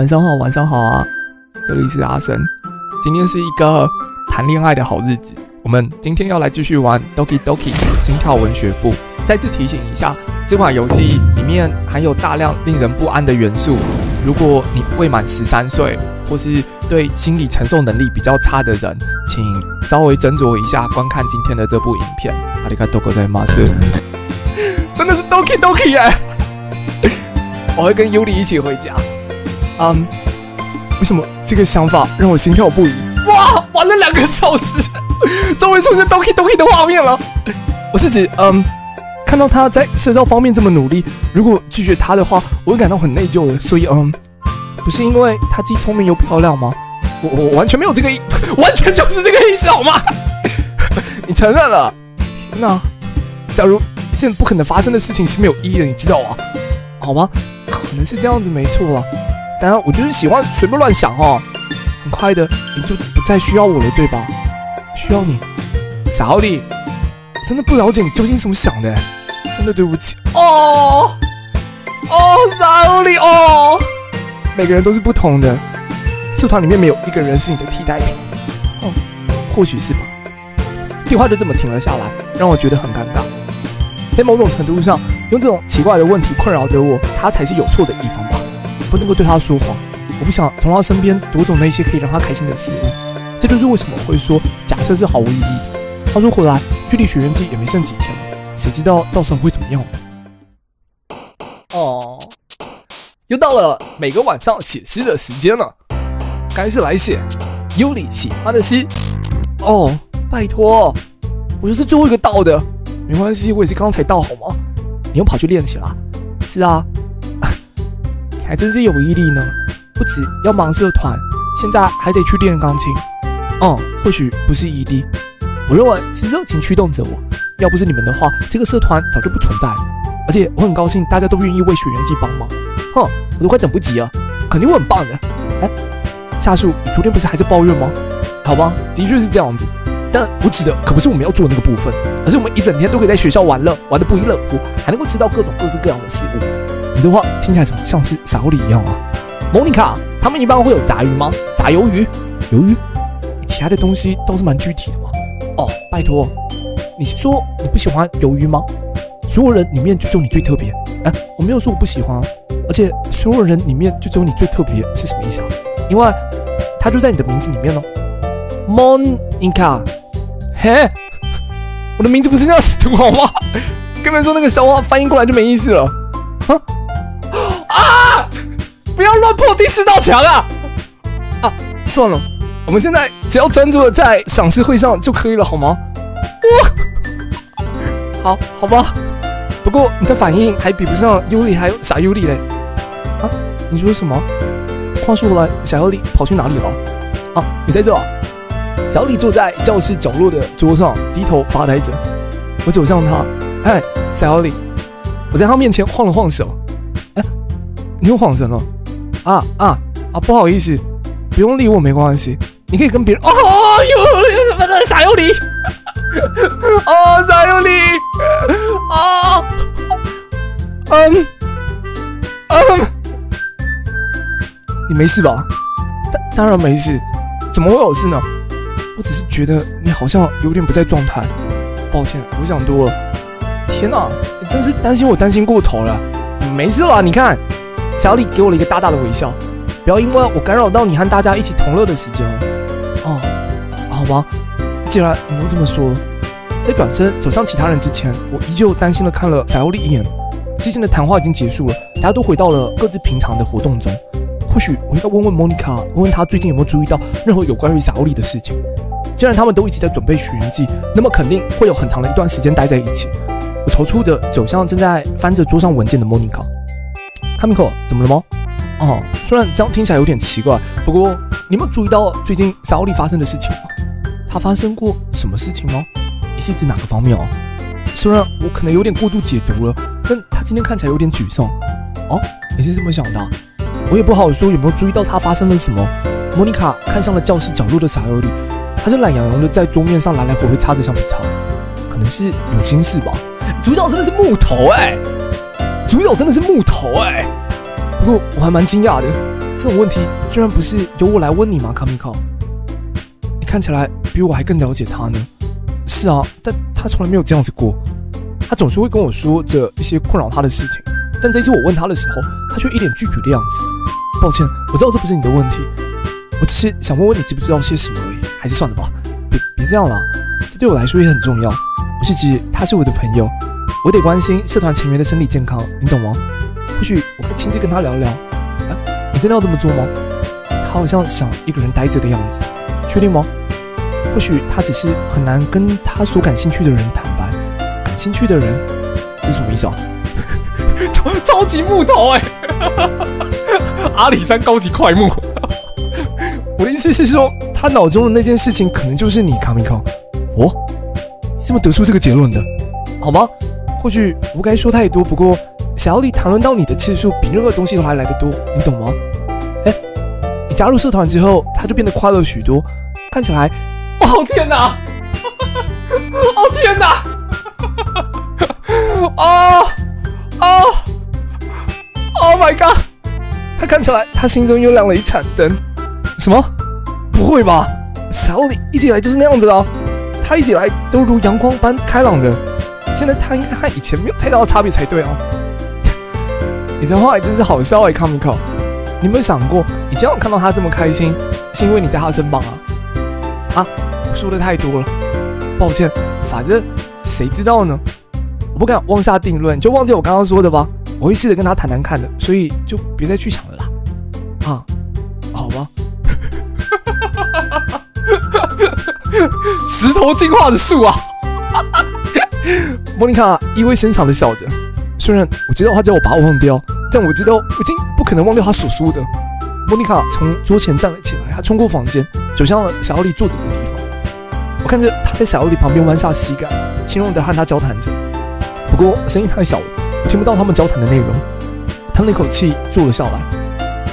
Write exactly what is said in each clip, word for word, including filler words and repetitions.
晚上好，晚上好啊！这里是阿神，今天是一个谈恋爱的好日子。我们今天要来继续玩 Doki Doki 心跳文学部。再次提醒一下，这款游戏里面含有大量令人不安的元素。如果你未满十三岁，或是对心理承受能力比较差的人，请稍微斟酌一下观看今天的这部影片。阿里卡多哥在骂谁？真的是 Doki Doki 哎！我会跟 Yuri 一起回家。嗯、um, ，为什么这个想法让我心跳不已？哇，玩了两个小时，终于出现 Doki Doki 的画面了。我是指，嗯、um, ，看到他在社交方面这么努力，如果拒绝他的话，我会感到很内疚的。所以，嗯、um, ，不是因为他既聪明又漂亮吗？我我完全没有这个意，完全就是这个意思，好吗？你承认了？天哪！假如一件不可能发生的事情是没有意义的，你知道啊？好吗？可能是这样子，没错啊。当然，我就是喜欢随便乱想哦。很快的，你就不再需要我了，对吧？需要你，小李，我真的不了解你究竟怎么想的，真的对不起哦哦，小李哦。每个人都是不同的，社团里面没有一个人是你的替代品，哦，或许是吧。电话就这么停了下来，让我觉得很尴尬。在某种程度上，用这种奇怪的问题困扰着我，他才是有错的一方吧。不能够对他说谎，我不想从他身边夺走那些可以让他开心的事物。这就是为什么我会说假设是毫无意义的。话说回来，距离学员季也没剩几天了，谁知道到时候会怎么样？哦，又到了每个晚上写诗的时间了，该是来写Yuri喜欢的诗。哦，拜托，我就是最后一个到的，没关系，我也是刚才到，好吗？你又跑去练习啦？是啊。还真是有毅力呢！不止要忙社团，现在还得去练钢琴。嗯，或许不是毅力，我认为是热情驱动着我。要不是你们的话，这个社团早就不存在了。而且我很高兴大家都愿意为雪原季帮忙。哼，我都快等不及了，肯定会很棒的。哎，夏树，你昨天不是还在抱怨吗？好吧，的确是这样子。但我指的可不是我们要做的那个部分，而是我们一整天都可以在学校玩乐，玩得不亦乐乎，还能够吃到各种各式各样的食物。你这话听起来怎么像是撒狐狸一样啊？莫妮卡，他们一般会有炸鱼吗？炸鱿鱼？鱿鱼？其他的东西倒是蛮具体的嘛。哦，拜托，你说你不喜欢鱿鱼吗？所有人里面就只有你最特别。哎，我没有说我不喜欢啊，而且所有人里面就只有你最特别是什么意思啊？因为它就在你的名字里面哦。莫妮卡，嘿，我的名字不是那样子读好吗？根本说那个笑话翻译过来就没意思了。啊！啊！不要乱破第四道墙啊！啊，算了，我们现在只要专注的在赏识会上就可以了，好吗？我，好，好吧。不过你的反应还比不上尤里，还有傻尤里嘞。啊，你说什么？话说回来，傻尤里跑去哪里了？啊，你在这啊？小李坐在教室角落的桌上，低头发呆着。我走向他，哎，傻尤里。我在他面前晃了晃手，哎，你又晃神了，啊啊啊！不好意思，不用理我，没关系，你可以跟别人。哦，有什么的傻有理，哦，傻有理，哦，嗯嗯，你没事吧？当当然没事，怎么会有事呢？我只是觉得你好像有点不在状态，抱歉，我想多了。天哪！真是担心我担心过头了，没事啦。你看，小李给我了一个大大的微笑，不要因为我干扰到你和大家一起同乐的时间哦。哦，好吧，既然你都这么说，在转身走向其他人之前，我依旧担心的看了小李一眼。之前的谈话已经结束了，大家都回到了各自平常的活动中。或许我应该问问莫妮卡，问问她最近有没有注意到任何有关于小李的事情。既然他们都一直在准备许愿季，那么肯定会有很长的一段时间待在一起。我踌躇着走向正在翻着桌上文件的莫妮卡。卡米可，怎么了吗？哦，虽然这样听起来有点奇怪，不过你有没有注意到最近沙欧利发生的事情吗？他发生过什么事情吗？你是指哪个方面哦？虽然我可能有点过度解读了，但他今天看起来有点沮丧。哦，你是这么想的啊？我也不好说有没有注意到他发生了什么。莫妮卡看向了教室角落的沙欧利，他是懒洋洋的在桌面上来来回回擦着橡皮擦，可能是有心事吧。主角真的是木头哎、欸，主角真的是木头哎、欸。不过我还蛮惊讶的，这种问题居然不是由我来问你吗 ，Kamiko？ 你看起来比我还更了解他呢。是啊，但他从来没有这样子过。他总是会跟我说着一些困扰他的事情，但这次我问他的时候，他却一脸拒绝的样子。抱歉，我知道这不是你的问题，我只是想问问你知不知道些什么而已。还是算了吧，别别这样了，这对我来说也很重要。我是指他是我的朋友，我得关心社团成员的身体健康，你懂吗？或许我会亲自跟他聊聊。啊，你真的要这么做吗？他好像想一个人待着的样子，确定吗？或许他只是很难跟他所感兴趣的人坦白。感兴趣的人，这是什么意思啊？超超级木头哎、欸，阿里山高级快木。我的意思是说，他脑中的那件事情可能就是你，卡米考。哦，你怎么得出这个结论的？好吗？或许我不该说太多，不过小李谈论到你的次数比任何东西都还来得多，你懂吗？哎，你加入社团之后，他就变得快乐许多，看起来，哦天哪，哦天哪，哦。哦 ，Oh my god！ 他看起来，他心中又亮了一盏灯。什么？不会吧？小李一直以来就是那样子的、啊，他一直以来都如阳光般开朗的。现在他应该和以前没有太大的差别才对啊！你这话还真是好笑哎、欸，卡米考。你有没有想过，你今天看到他这么开心，是因为你在他身旁啊？啊，我说的太多了，抱歉。反正谁知道呢？不敢妄下定论，就忘记我刚刚说的吧。我会试着跟他谈谈看的，所以就别再去想了啦。啊，好吧。石头进化的树啊！莫妮卡意味深长的笑着。虽然我知道他叫我把我忘掉，但我知道我已经不可能忘掉他所说的。莫妮卡从桌前站了起来，她冲过房间，走向了小奥利坐着的地方。我看着她在小奥利旁边弯下膝盖，轻柔的和他交谈着。不过声音太小了，我听不到他们交谈的内容。我叹了一口气，坐了下来。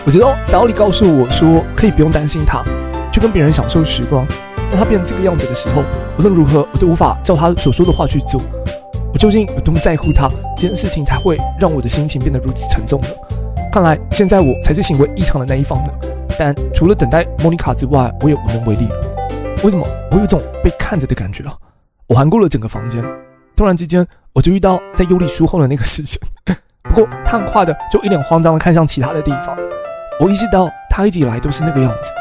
我知道小奥利告诉我说可以不用担心他，去跟别人享受时光。当他变成这个样子的时候，无论如何我都无法照他所说的话去做。我究竟有多么在乎他这件事情，才会让我的心情变得如此沉重呢？看来现在我才是行为异常的那一方呢。但除了等待莫妮卡之外，我也无能为力了。为什么我有一种被看着的感觉啊？我环顾了整个房间，突然之间。我就遇到在尤里疏后的那个事情，不过他很快的就一脸慌张的看向其他的地方。我意识到他一直以来都是那个样子。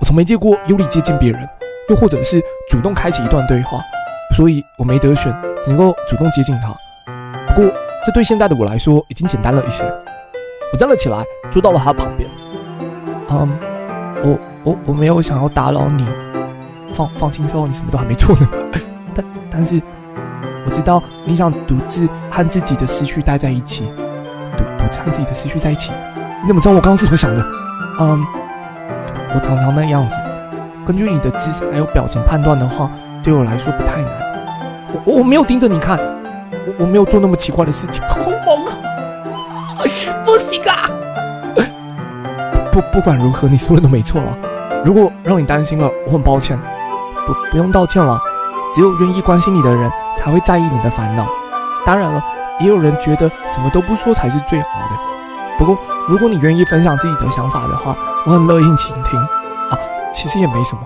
我从没见过尤里接近别人，又或者是主动开启一段对话，所以我没得选，只能够主动接近他。不过这对现在的我来说已经简单了一些。我站了起来，坐到了他旁边。嗯，我我我没有想要打扰你，放放轻松，你什么都还没做呢。但但是。我知道你想独自和自己的思绪待在一起，独独自和自己的思绪在一起。你怎么知道我刚刚是怎么想的？嗯，我常常那样子。根据你的姿势还有表情判断的话，对我来说不太难。我我没有盯着你看，我我没有做那么奇怪的事情。好猛啊！不行啊！不不管如何，你说的都没错了。如果让你担心了，我很抱歉。不不用道歉了，只有愿意关心你的人。才会在意你的烦恼。当然了，也有人觉得什么都不说才是最好的。不过，如果你愿意分享自己的想法的话，我很乐意倾听。啊，其实也没什么。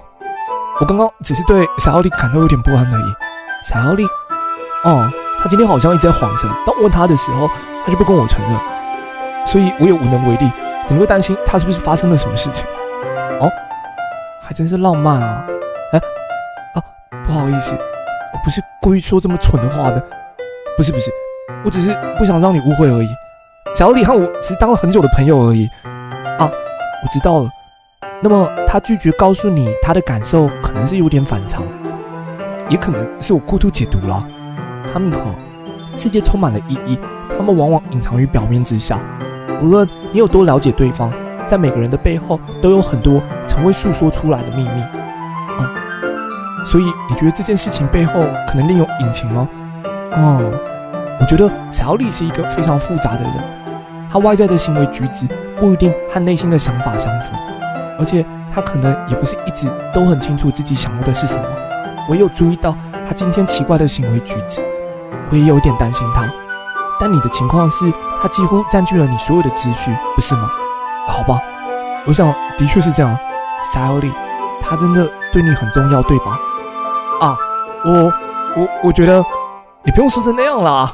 我刚刚只是对小奥利感到有点不安而已。小奥利，哦，他今天好像一直在晃神。当我问他的时候，他就不跟我承认，所以我也无能为力，只能够担心他是不是发生了什么事情。哦，还真是浪漫啊！哎，啊，不好意思。我不是故意说这么蠢的话的，不是不是，我只是不想让你误会而已。小李和我只是当了很久的朋友而已。啊，我知道了。那么他拒绝告诉你他的感受，可能是有点反常，也可能是我过度解读了。他们口，世界充满了意义，他们往往隐藏于表面之下。无论你有多了解对方，在每个人的背后都有很多从未诉说出来的秘密。嗯。所以你觉得这件事情背后可能另有隐情吗？哦、嗯，我觉得小李是一个非常复杂的人，他外在的行为举止不一定和内心的想法相符，而且他可能也不是一直都很清楚自己想要的是什么。我也有注意到他今天奇怪的行为举止，我也有点担心他。但你的情况是，他几乎占据了你所有的资讯，不是吗？好吧，我想的确是这样。沙尤里，他真的对你很重要，对吧？啊，我我我觉得你不用说成那样啦，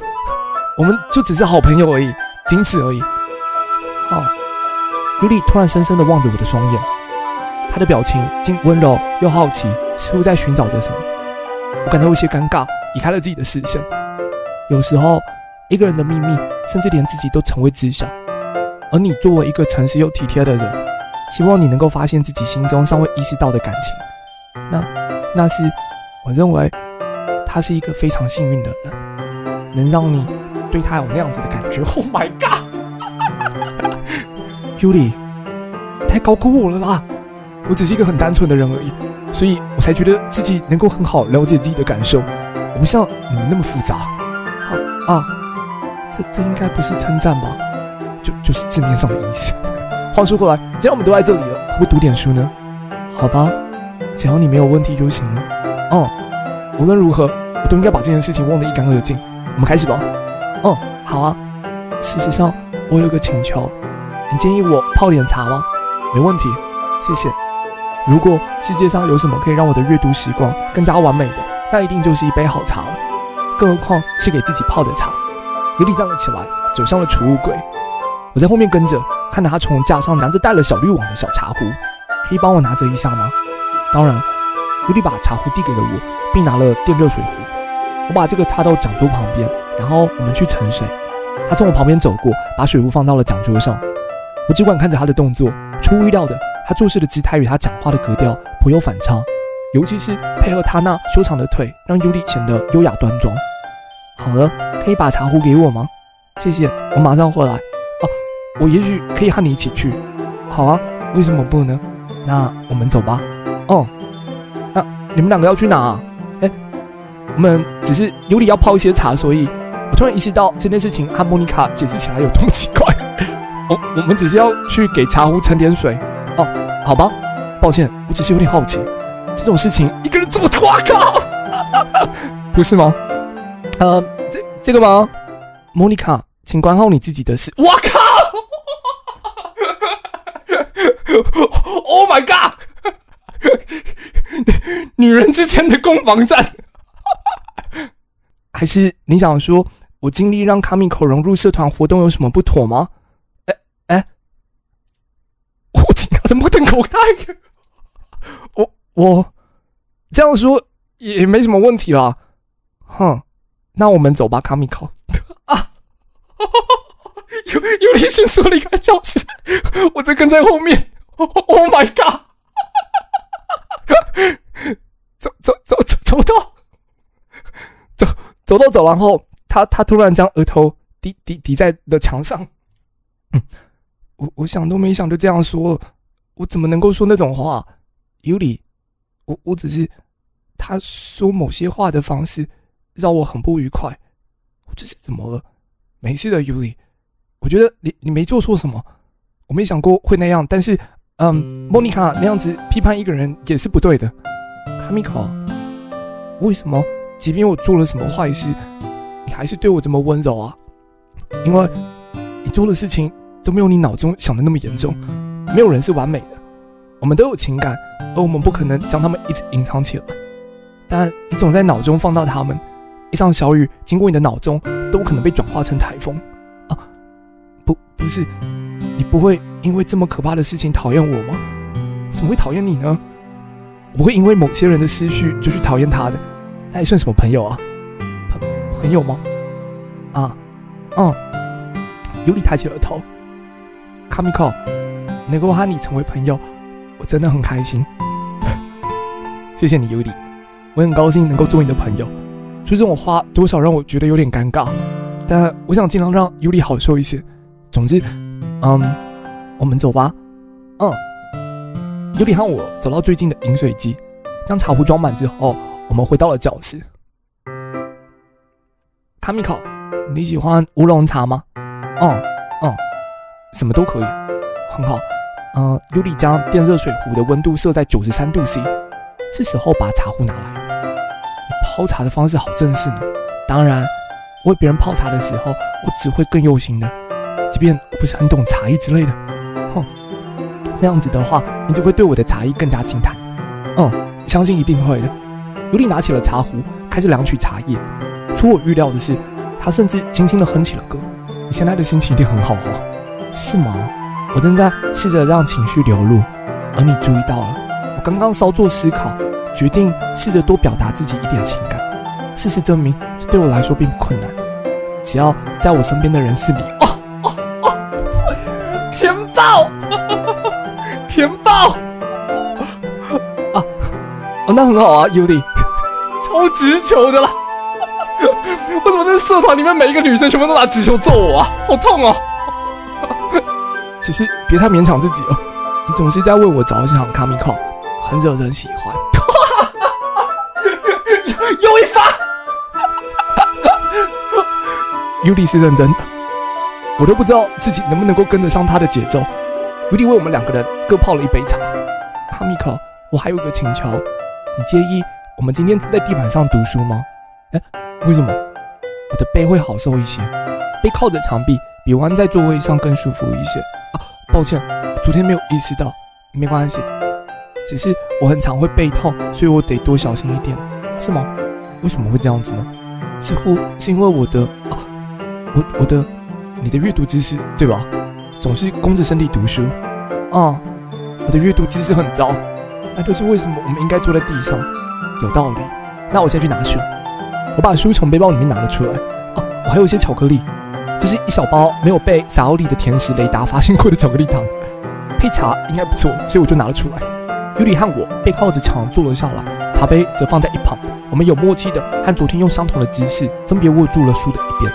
我们就只是好朋友而已，仅此而已。哦，尤里突然深深地望着我的双眼，他的表情既温柔又好奇，似乎在寻找着什么。我感到有些尴尬，移开了自己的视线。有时候，一个人的秘密，甚至连自己都从未知晓。而你作为一个诚实又体贴的人，希望你能够发现自己心中尚未意识到的感情。那，那是我认为他是一个非常幸运的人，能让你对他有那样子的感觉。Oh my god！ Yuri， 你太高估我了啦！我只是一个很单纯的人而已，所以我才觉得自己能够很好了解自己的感受。我不像你们那么复杂。好啊，这这应该不是称赞吧？就就是字面上的意思。话说回来，既然我们都在这里了，何不读点书呢？好吧，只要你没有问题就行了。哦、嗯，无论如何，我都应该把这件事情忘得一干二净。我们开始吧。哦、嗯，好啊。事实上，我有个请求，你建议我泡点茶吗？没问题，谢谢。如果世界上有什么可以让我的阅读时光更加完美的，那一定就是一杯好茶了。更何况是给自己泡的茶。尤里站了起来，走向了储物柜。我在后面跟着，看着他从架上拿着带了小滤网的小茶壶，可以帮我拿着一下吗？当然，尤里把茶壶递给了我，并拿了电热水壶。我把这个插到讲桌旁边，然后我们去盛水。他从我旁边走过，把水壶放到了讲桌上。我只管看着他的动作，出乎意料的，他做事的姿态与他讲话的格调颇有反差，尤其是配合他那修长的腿，让尤里显得优雅端庄。好了，可以把茶壶给我吗？谢谢，我马上回来。我也许可以和你一起去。好啊，为什么不呢？那我们走吧。哦、嗯，那你们两个要去哪啊？哎，我们只是尤里要泡一些茶，所以我突然意识到这件事情和莫妮卡解释起来有多么奇怪。我我们只是要去给茶壶盛点水。哦，好吧，抱歉，我只是有点好奇，这种事情一个人做，哇靠，不是吗？呃，这这个吗？莫妮卡，请管好你自己的事。哇靠！Oh my god！ 女人之间的攻防战，还是你想说我尽力让卡米口融入社团活动有什么不妥吗？哎哎，我竟然目瞪口呆！我我这样说也没什么问题啦。哼，那我们走吧，卡米口啊！尤尤里迅速离开教室，我正跟在后面。Oh my god！ 走走走走走到走走到走廊后，他他突然将额头抵抵抵在了墙上。嗯，我我想都没想就这样说了，我怎么能够说那种话？尤里，我我只是他说某些话的方式让我很不愉快。我这是怎么了？没事的，尤里，我觉得你你没做错什么，我没想过会那样，但是。嗯，莫妮卡那样子批判一个人也是不对的。卡米考，为什么即便我做了什么坏事，你还是对我这么温柔啊？因为你做的事情都没有你脑中想的那么严重。没有人是完美的，我们都有情感，而我们不可能将它们一直隐藏起来。但你总在脑中放大它们，一场小雨经过你的脑中，都可能被转化成台风啊！不，不是，你不会。因为这么可怕的事情讨厌我吗？我怎么会讨厌你呢？我会因为某些人的思绪就去讨厌他的，那还算什么朋友啊？朋朋友吗？啊，嗯。尤里抬起了头。卡米考，能够和你成为朋友，我真的很开心。谢谢你，尤里，我很高兴能够做你的朋友。说这种话多少让我觉得有点尴尬，但我想尽量让尤里好受一些。总之，嗯。我们走吧。嗯，尤里和我走到最近的饮水机，将茶壶装满之后，我们回到了教室。卡米考，你喜欢乌龙茶吗？嗯嗯，什么都可以，很好。嗯，尤里将电热水壶的温度设在九十三度 C， 是时候把茶壶拿来了。你泡茶的方式好正式呢。当然，为别人泡茶的时候，我只会更用心的，即便我不是很懂茶艺之类的。哼，那样子的话，你就会对我的茶艺更加惊叹。嗯，相信一定会的。尤里拿起了茶壶，开始量取茶叶。出我预料的是，他甚至轻轻地哼起了歌。你现在的心情一定很好哦，是吗？我正在试着让情绪流露，而你注意到了。我刚刚稍作思考，决定试着多表达自己一点情感。事实证明，这对我来说并不困难。只要在我身边的人是你，哦哦哦，甜爆，甜爆啊！哦，那很好啊 ，Yuri， 超直球的啦！为什么在社团里面每一个女生全部都拿直球揍我啊？好痛哦！只是别太勉强自己了，你总是在为我着想，卡米考很惹人喜欢。又一发！Yuri 是认真的，我都不知道自己能不能够跟得上他的节奏。Yuri 为我们两个人各泡了一杯茶。卡米考，我还有一个请求，你介意我们今天在地板上读书吗？哎，为什么？我的背会好受一些，背靠着墙壁比弯在座位上更舒服一些。啊，抱歉，昨天没有意识到，没关系。只是我很常会背痛，所以我得多小心一点，是吗？为什么会这样子呢？似乎是因为我的啊，我我的，你的阅读知识对吧？总是弓着身体读书啊，我的阅读知识很糟，那就是为什么我们应该坐在地上，有道理。那我先去拿书。我把书从背包里面拿了出来。啊，我还有一些巧克力，这是一小包没有被撒奥利的甜食雷达发现过的巧克力糖，配茶应该不错，所以我就拿了出来。尤里和我背靠着墙坐了下来，茶杯则放在一旁。我们有默契的和昨天用相同的姿势，分别握住了书的一边。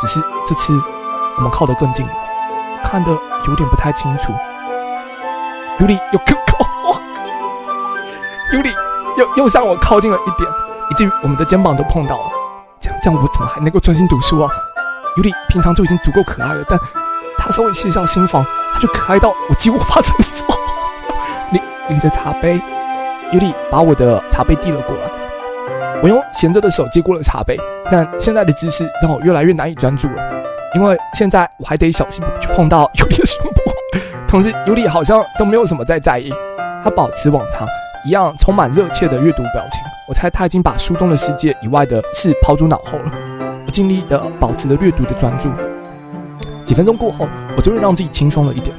只是这次我们靠得更近了，看得有点不太清楚。尤里又靠，尤里又又向我靠近了一点，以至于我们的肩膀都碰到了。这样这样，我怎么还能够专心读书啊？尤里平常就已经足够可爱了，但他稍微卸下心防，他就可爱到我几乎无法承受。拎着茶杯，尤里把我的茶杯递了过来。我用闲着的手接过了茶杯，但现在的姿势让我越来越难以专注了，因为现在我还得小心不去碰到尤里的胸部。同时，尤里好像都没有什么在在意，他保持往常一样充满热切的阅读表情。我猜他已经把书中的世界以外的事抛诸脑后了。我尽力的保持了阅读的专注。几分钟过后，我终于让自己轻松了一点。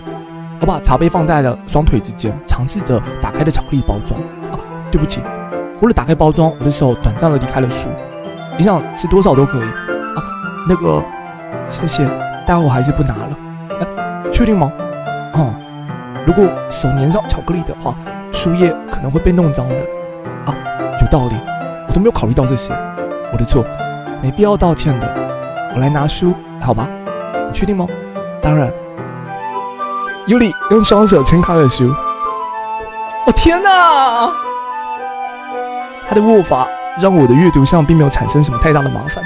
我把茶杯放在了双腿之间，尝试着打开的巧克力包装。啊，对不起！为了打开包装，我的手短暂的离开了书。你想吃多少都可以。啊，那个，谢谢，但我还是不拿了。哎，确定吗？哦、嗯，如果手粘上巧克力的话，书页可能会被弄脏的。啊，有道理，我都没有考虑到这些，我的错，没必要道歉的。我来拿书，好吧？你确定吗？当然。Yuri 用双手撑开了书。我、哦、天哪！他的握法让我的阅读上并没有产生什么太大的麻烦。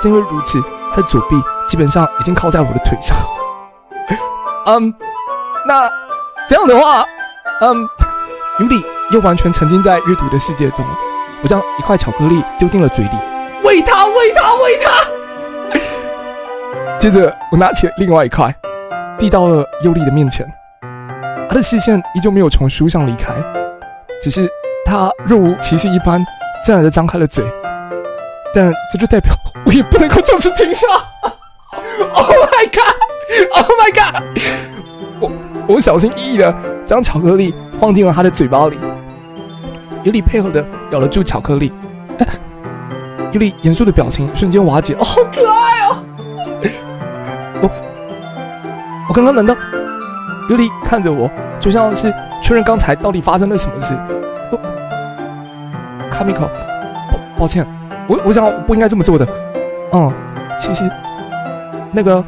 正因为如此，他的左臂基本上已经靠在我的腿上。嗯，那这样的话，嗯 ，Yuri 又完全沉浸在阅读的世界中了。我将一块巧克力丢进了嘴里，喂他，喂他，喂他。接着，我拿起了另外一块。递到了尤里的面前，他的视线依旧没有从书上离开，只是他若无其事一般，自然地张开了嘴。但这就代表我也不能够就此停下。Oh my god! Oh my god! 我我小心翼翼地将巧克力放进了他的嘴巴里。尤里配合地咬了住巧克力，尤里严肃的表情瞬间瓦解。哦，好可爱哦！我。我刚刚难道？尤里看着我，就像是确认刚才到底发生了什么事。我卡米考，抱歉，我我想我不应该这么做的。嗯，其实那个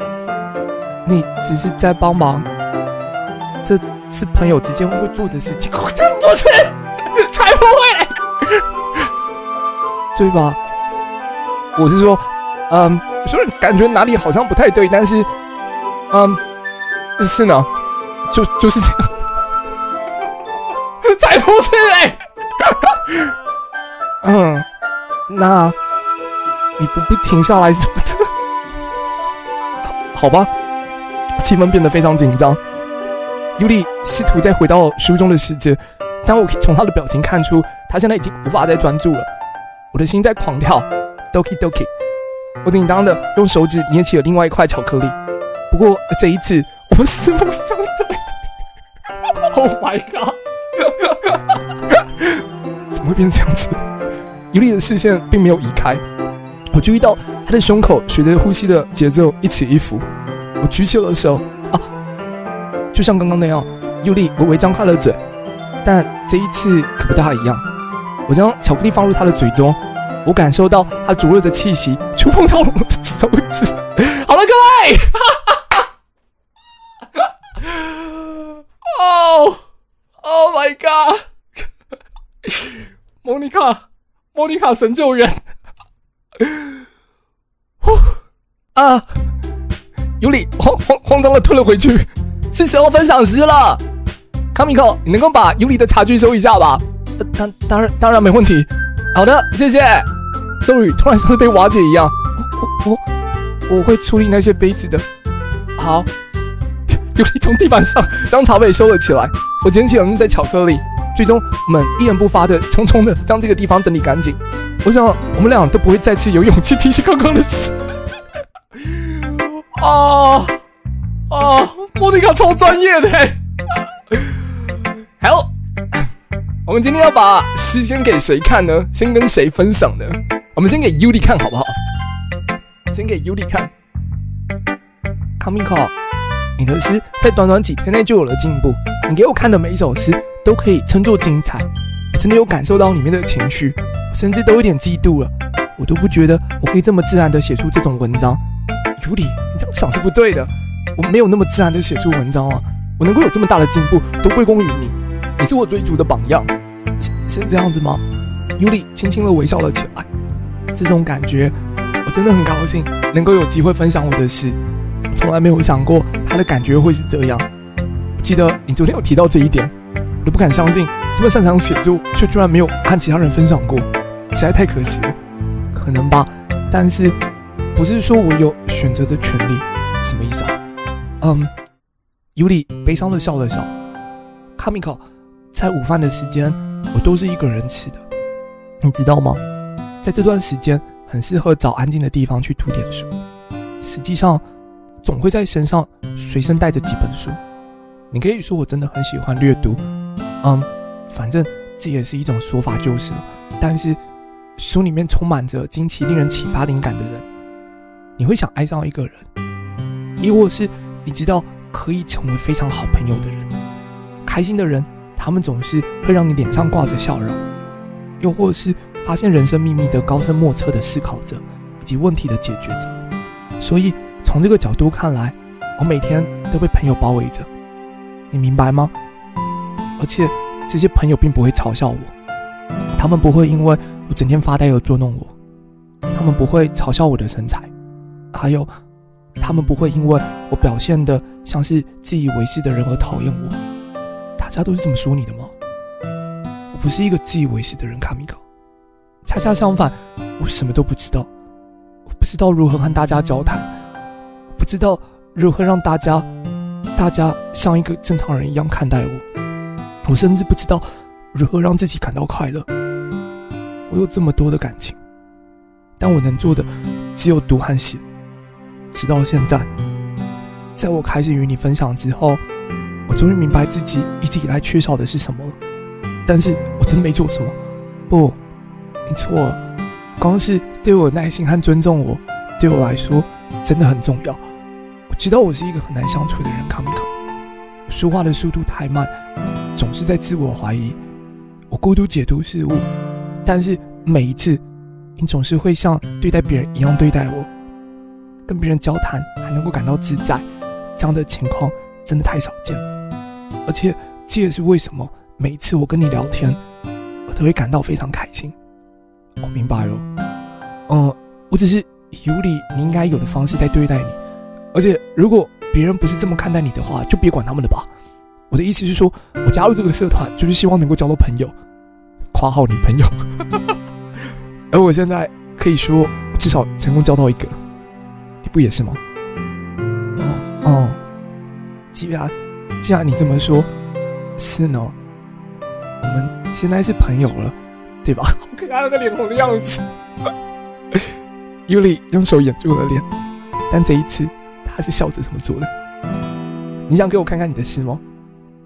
你只是在帮忙，这是朋友之间会做的事情。这不是，才不会，对吧？我是说，嗯，虽然感觉哪里好像不太对，但是，嗯。是呢，就就是这样，才不是嘞！嗯，那你不不停下来什么的？好吧，气氛变得非常紧张。Yuri 试图再回到书中的世界，但我可以从他的表情看出，他现在已经无法再专注了。我的心在狂跳 ，doki doki。我紧张的用手指捏起了另外一块巧克力，不过这一次我们四目相对。Oh my god！ 怎么会变成这样子？Yuri的视线并没有移开，我注意到他的胸口随着呼吸的节奏一起一伏。我举起了手，啊，就像刚刚那样。Yuri微微张开了嘴，但这一次可不大一样。我将巧克力放入他的嘴中，我感受到他灼热的气息触碰到了我的手指。好了，各位 ，Oh Oh my God！ Monika。莫妮卡神救援呼啊！尤里慌慌慌张的退了回去。是时候分享师了。卡米克，你能够把尤里的茶具收一下吧？呃、当当然当然没问题。好的，谢谢。咒语突然像是被瓦解一样。我我我会处理那些杯子的。好。尤里从地板上将茶杯收了起来。我捡起了那袋巧克力。最终，我们一言不发的匆匆的将这个地方整理干净。我想，我们俩都不会再次有勇气提起刚刚的事。哦哦，莫妮卡超专业的。好，我们今天要把诗先给谁看呢？先跟谁分享呢？我们先给 Yuri 看好不好？先给 Yuri 看。卡米卡，你的诗在短短几天内就有了进步。你给我看的每一首诗。都可以称作精彩，我真的有感受到里面的情绪，我甚至都有点嫉妒了。我都不觉得我可以这么自然的写出这种文章。Yuri，你这样想是不对的，我没有那么自然的写出文章啊。我能够有这么大的进步，都归功于你，你是我追逐的榜样。是这样子吗 ？Yuri轻轻的微笑了起来。这种感觉，我真的很高兴能够有机会分享我的事。我从来没有想过他的感觉会是这样。我记得你昨天有提到这一点。我都不敢相信，这么擅长写作，却居然没有和其他人分享过，实在太可惜了。可能吧，但是不是说我有选择的权利？什么意思啊？嗯，尤里悲伤的笑了笑。卡米考，在午饭的时间，我都是一个人吃的，你知道吗？在这段时间，很适合找安静的地方去读点书。实际上，总会在身上随身带着几本书。你可以说我真的很喜欢阅读。嗯，反正这也是一种说法就是了。但是书里面充满着惊奇、令人启发灵感的人，你会想爱上一个人，亦或是你知道可以成为非常好朋友的人。开心的人，他们总是会让你脸上挂着笑容，又或是发现人生秘密的高深莫测的思考者，以及问题的解决者。所以从这个角度看来，我每天都被朋友包围着，你明白吗？而且这些朋友并不会嘲笑我，他们不会因为我整天发呆而捉弄我，他们不会嘲笑我的身材，还有他们不会因为我表现得像是自以为是的人而讨厌我。大家都是这么说你的吗？我不是一个自以为是的人，卡米高。恰恰相反，我什么都不知道，我不知道如何和大家交谈，我不知道如何让大家大家像一个正常人一样看待我。我甚至不知道如何让自己感到快乐。我有这么多的感情，但我能做的只有读和写。直到现在，在我开始与你分享之后，我终于明白自己一直以来缺少的是什么了。但是我真的没做什么。不，你错了。光是对我的耐心和尊重我，对我来说真的很重要。我知道我是一个很难相处的人，卡米克。说话的速度太慢，总是在自我怀疑，我过度解读事物，但是每一次，你总是会像对待别人一样对待我。跟别人交谈还能够感到自在，这样的情况真的太少见了。而且这也是为什么每一次我跟你聊天，我都会感到非常开心。我明白了，嗯，我只是以Yuri你应该有的方式在对待你。而且如果别人不是这么看待你的话，就别管他们了吧。我的意思是说，我加入这个社团就是希望能够交到朋友，括号女朋友。而我现在可以说，我至少成功交到一个了，你不也是吗？哦哦，既然既然你这么说，是呢，我们现在是朋友了，对吧？好可爱的脸红的样子。Yuri 用手掩住了脸，但这一次他是笑着这么做的。你想给我看看你的诗吗？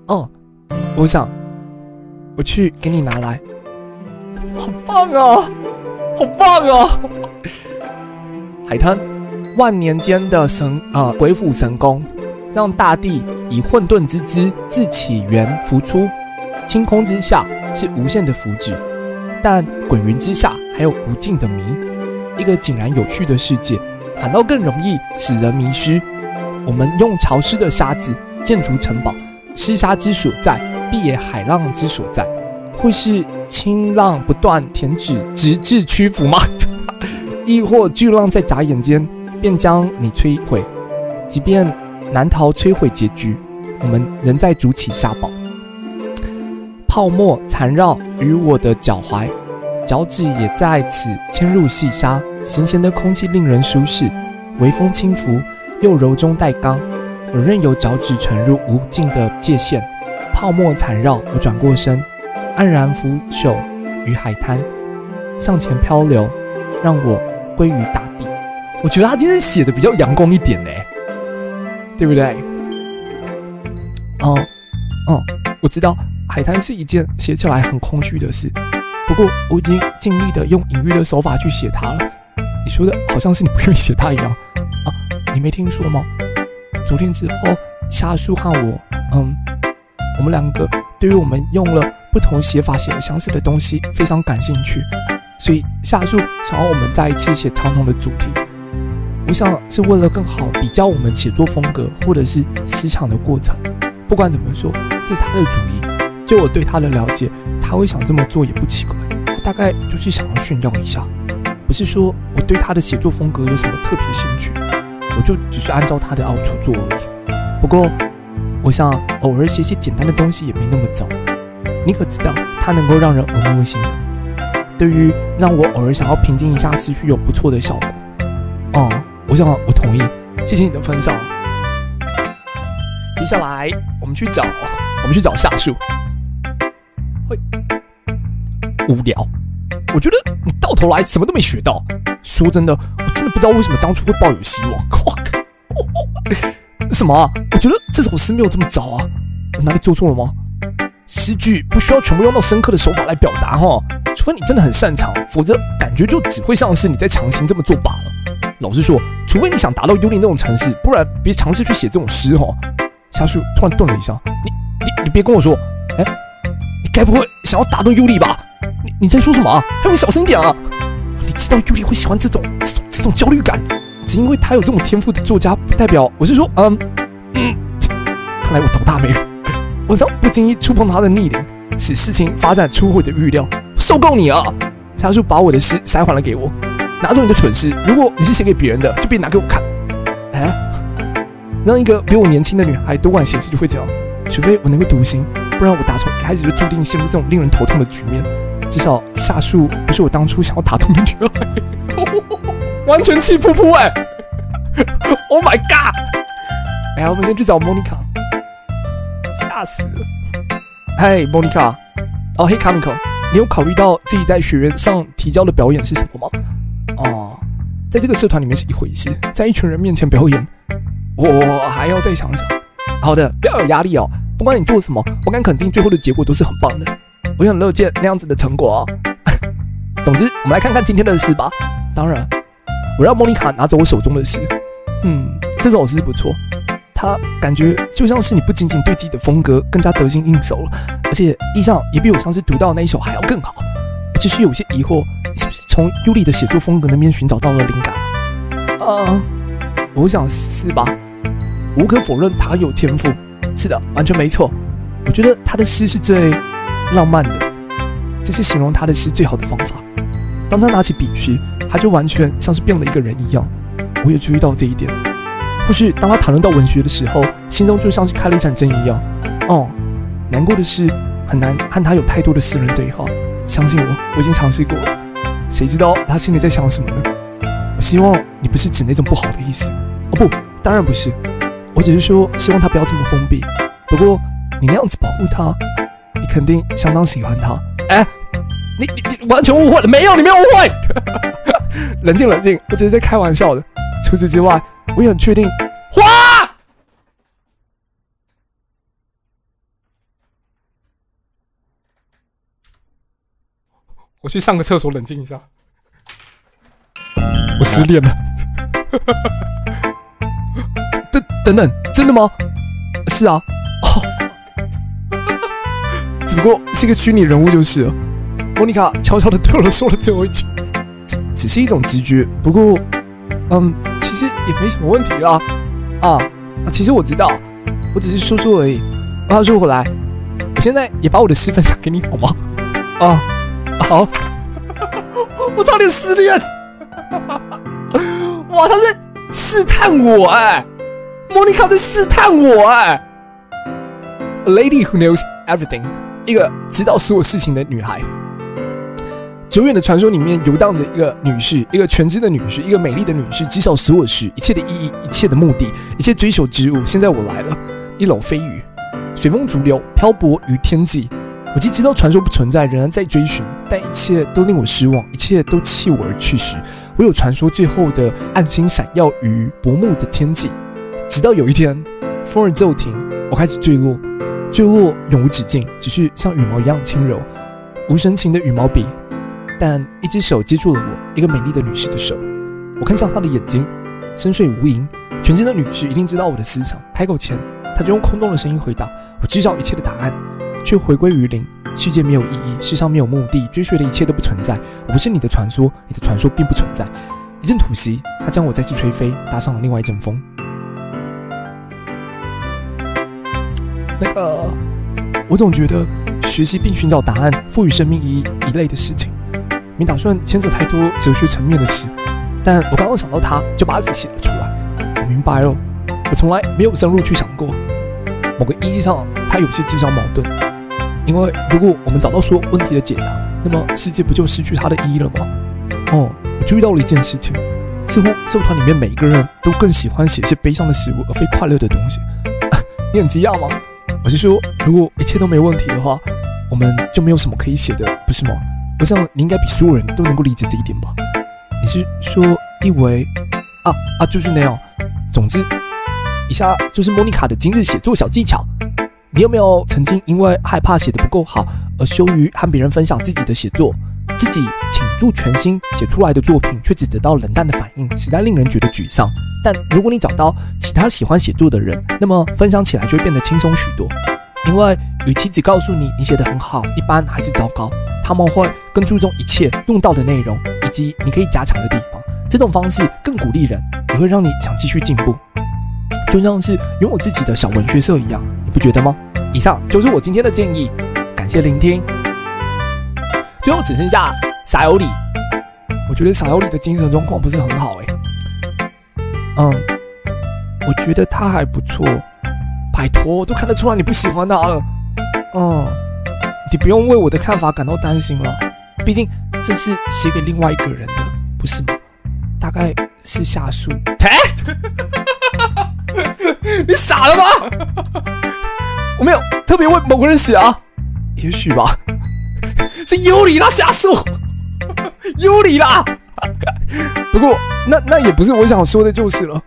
哦、嗯，我想，我去给你拿来。好棒啊！好棒啊！海滩，万年间的神啊、呃、鬼斧神工，让大地以混沌之姿自起源浮出。清空之下是无限的福祉，但滚云之下还有无尽的迷。一个井然有序的世界，反倒更容易使人迷失。我们用潮湿的沙子建筑城堡，湿沙之所在，必也海浪之所在。会是清浪不断填止，直至屈服吗？亦或巨浪在眨眼间便将你摧毁？即便难逃摧毁结局，我们仍在筑起沙堡。泡沫缠绕于我的脚踝，脚趾也在此嵌入细沙。咸咸的空气令人舒适，微风轻拂，又柔中带刚。我任由脚趾沉入无尽的界限，泡沫缠绕。我转过身，黯然俯首于海滩，向前漂流，让我归于大地。我觉得他今天写的比较阳光一点呢，对不对？哦哦，我知道海滩是一件写起来很空虚的事，不过我已经尽力的用隐喻的手法去写它了。你说的好像是你不愿意写它一样啊？你没听说吗？昨天之后，夏树和我，嗯，我们两个对于我们用了不同写法写了相似的东西非常感兴趣，所以夏树想要我们再一次写相同的主题。我想是为了更好比较我们写作风格或者是思想的过程。不管怎么说，这是他的主意。就我对他的了解，他会想这么做也不奇怪。他大概就是想要炫耀一下。不是说我对他的写作风格有什么特别兴趣，我就只是按照他的凹处做而已。不过，我想偶尔写写简单的东西也没那么糟。你可知道它能够让人耳目一新的？对于让我偶尔想要平静一下思绪有不错的效果。哦、嗯，我想我同意，谢谢你的分享。接下来我们去找，我们去找下树。嘿，无聊，我觉得你到头来什么都没学到。说真的，我真的不知道为什么当初会抱有希望。哇靠！什么、啊？我觉得这首诗没有这么糟啊！我哪里做错了吗？诗句不需要全部用到深刻的手法来表达哈，除非你真的很擅长，否则感觉就只会像是你在强行这么做罢了。老实说，除非你想达到Yuri那种程式，不然别尝试去写这种诗哈。夏树突然顿了一下，你你你别跟我说，哎、欸，你该不会想要达到Yuri吧？你你在说什么啊？还有你小声点啊！你知道Yuri会喜欢这种这种这种焦虑感，只因为他有这种天赋的作家，不代表我是说，嗯嗯，看来我倒大霉了。我这样不经意触碰他的逆鳞，使事情发展出我的预料。我受够你啊！夏树把我的诗塞还了给我，拿走你的蠢诗。如果你是写给别人的，就别拿给我看。哎，让一个比我年轻的女孩多管闲事就会这样。除非我能够读心，不然我打从一开始就注定陷入这种令人头痛的局面。至少夏树不是我当初想要打动的女孩。完全气噗噗哎 ！Oh my god！ 来，我们先去找莫妮卡。吓死了！嗨，莫妮卡，哦，嘿，卡米克，你有考虑到自己在学员上提交的表演是什么吗？哦，在这个社团里面是一回事，在一群人面前表演，我还要再想想。好的，不要有压力哦。不管你做什么，我敢肯定最后的结果都是很棒的。我也很乐见那样子的成果哦。总之，我们来看看今天的诗吧。当然，我让莫妮卡拿走我手中的诗。嗯，这首诗不错。他感觉就像是你不仅仅对自己的风格更加得心应手了，而且意象也比我上次读到那一首还要更好。我只是有些疑惑，你是不是从Yuri的写作风格那边寻找到了灵感？啊，我想是吧。无可否认，他有天赋。是的，完全没错。我觉得他的诗是最浪漫的，这是形容他的诗最好的方法。当他拿起笔时，他就完全像是变了一个人一样。我也注意到这一点。或许当他谈论到文学的时候，心中就像是开了一盏灯一样。哦，难过的是很难和他有太多的私人对话。相信我，我已经尝试过了。谁知道他心里在想什么呢？我希望你不是指那种不好的意思。哦不，当然不是。我只是说希望他不要这么封闭。不过你那样子保护他，你肯定相当喜欢他。哎，你你你完全误会了，没有，你没有误会。冷静冷静，我只是在开玩笑的。除此之外，我也很确定。花。我去上个厕所，冷静一下。我失恋了。等等等，真的吗？是啊。哦，只不过是一个虚拟人物就是了。莫妮卡悄悄的对我说了最后一句，只只是一种直觉。不过，嗯，其实也没什么问题啦。啊啊，其实我知道，我只是说说而已。话说回来，我现在也把我的事分享给你好吗？啊，好。我差点失恋。哇，他在试探我哎、欸，莫妮卡在试探我哎、欸。A lady who knows everything， 一个知道所有事情的女孩。久远的传说里面游荡着一个女士，一个全知的女士，一个美丽的女士，知晓所有事，一切的意义，一切的目的，一切追求之物。现在我来了，一篓飞鱼，随风逐流，漂泊于天际。我既知道传说不存在，仍然在追寻，但一切都令我失望，一切都弃我而去时，唯有传说最后的暗星闪耀于薄暮的天际。直到有一天，风儿骤停，我开始坠落，坠落永无止境，只是像羽毛一样轻柔，无神情的羽毛笔。但一只手接住了我，一个美丽的女士的手。我看向她的眼睛，深邃无垠。全知的女士一定知道我的思想。开口前，她就用空洞的声音回答：“我知道一切的答案，却回归于零。世界没有意义，世上没有目的，追随的一切都不存在。我不是你的传说，你的传说并不存在。”一阵吐息，她将我再次吹飞，搭上了另外一阵风。那个，我总觉得学习并寻找答案、赋予生命意义一类的事情。没打算牵扯太多哲学层面的事，但我刚刚想到它，就把它给写了出来。我明白了，我从来没有深入去想过，某个意义上它有些自相矛盾。因为如果我们找到所有问题的解答，那么世界不就失去它的意义了吗？哦，我注意到了一件事情，似乎社团里面每一个人都更喜欢写些悲伤的事物，而非快乐的东西。你很惊讶吗？我是说，如果一切都没问题的话，我们就没有什么可以写的，不是吗？我想你应该比所有人都能够理解这一点吧？你是说一为啊啊就是那样。总之，以下就是莫妮卡的今日写作小技巧。你有没有曾经因为害怕写得不够好而羞于和别人分享自己的写作？自己倾注全心写出来的作品，却只得到冷淡的反应，实在令人觉得沮丧。但如果你找到其他喜欢写作的人，那么分享起来就会变得轻松许多。因为与其只告诉你你写得很好、一般还是糟糕，他们会更注重一切用到的内容以及你可以加强的地方。这种方式更鼓励人，也会让你想继续进步，就像是拥有自己的小文学社一样，你不觉得吗？以上就是我今天的建议，感谢聆听。最后只剩下撒尤里，我觉得撒尤里的精神状况不是很好哎、欸。嗯，我觉得他还不错。拜托，都看得出来你不喜欢他了。嗯，你不用为我的看法感到担心了，毕竟这是写给另外一个人的，不是吗？大概是下属。哎，你傻了吗？我没有特别为某个人写啊，也许吧。是Yuri啦，下属Yuri啦。不过那那也不是我想说的，就是了。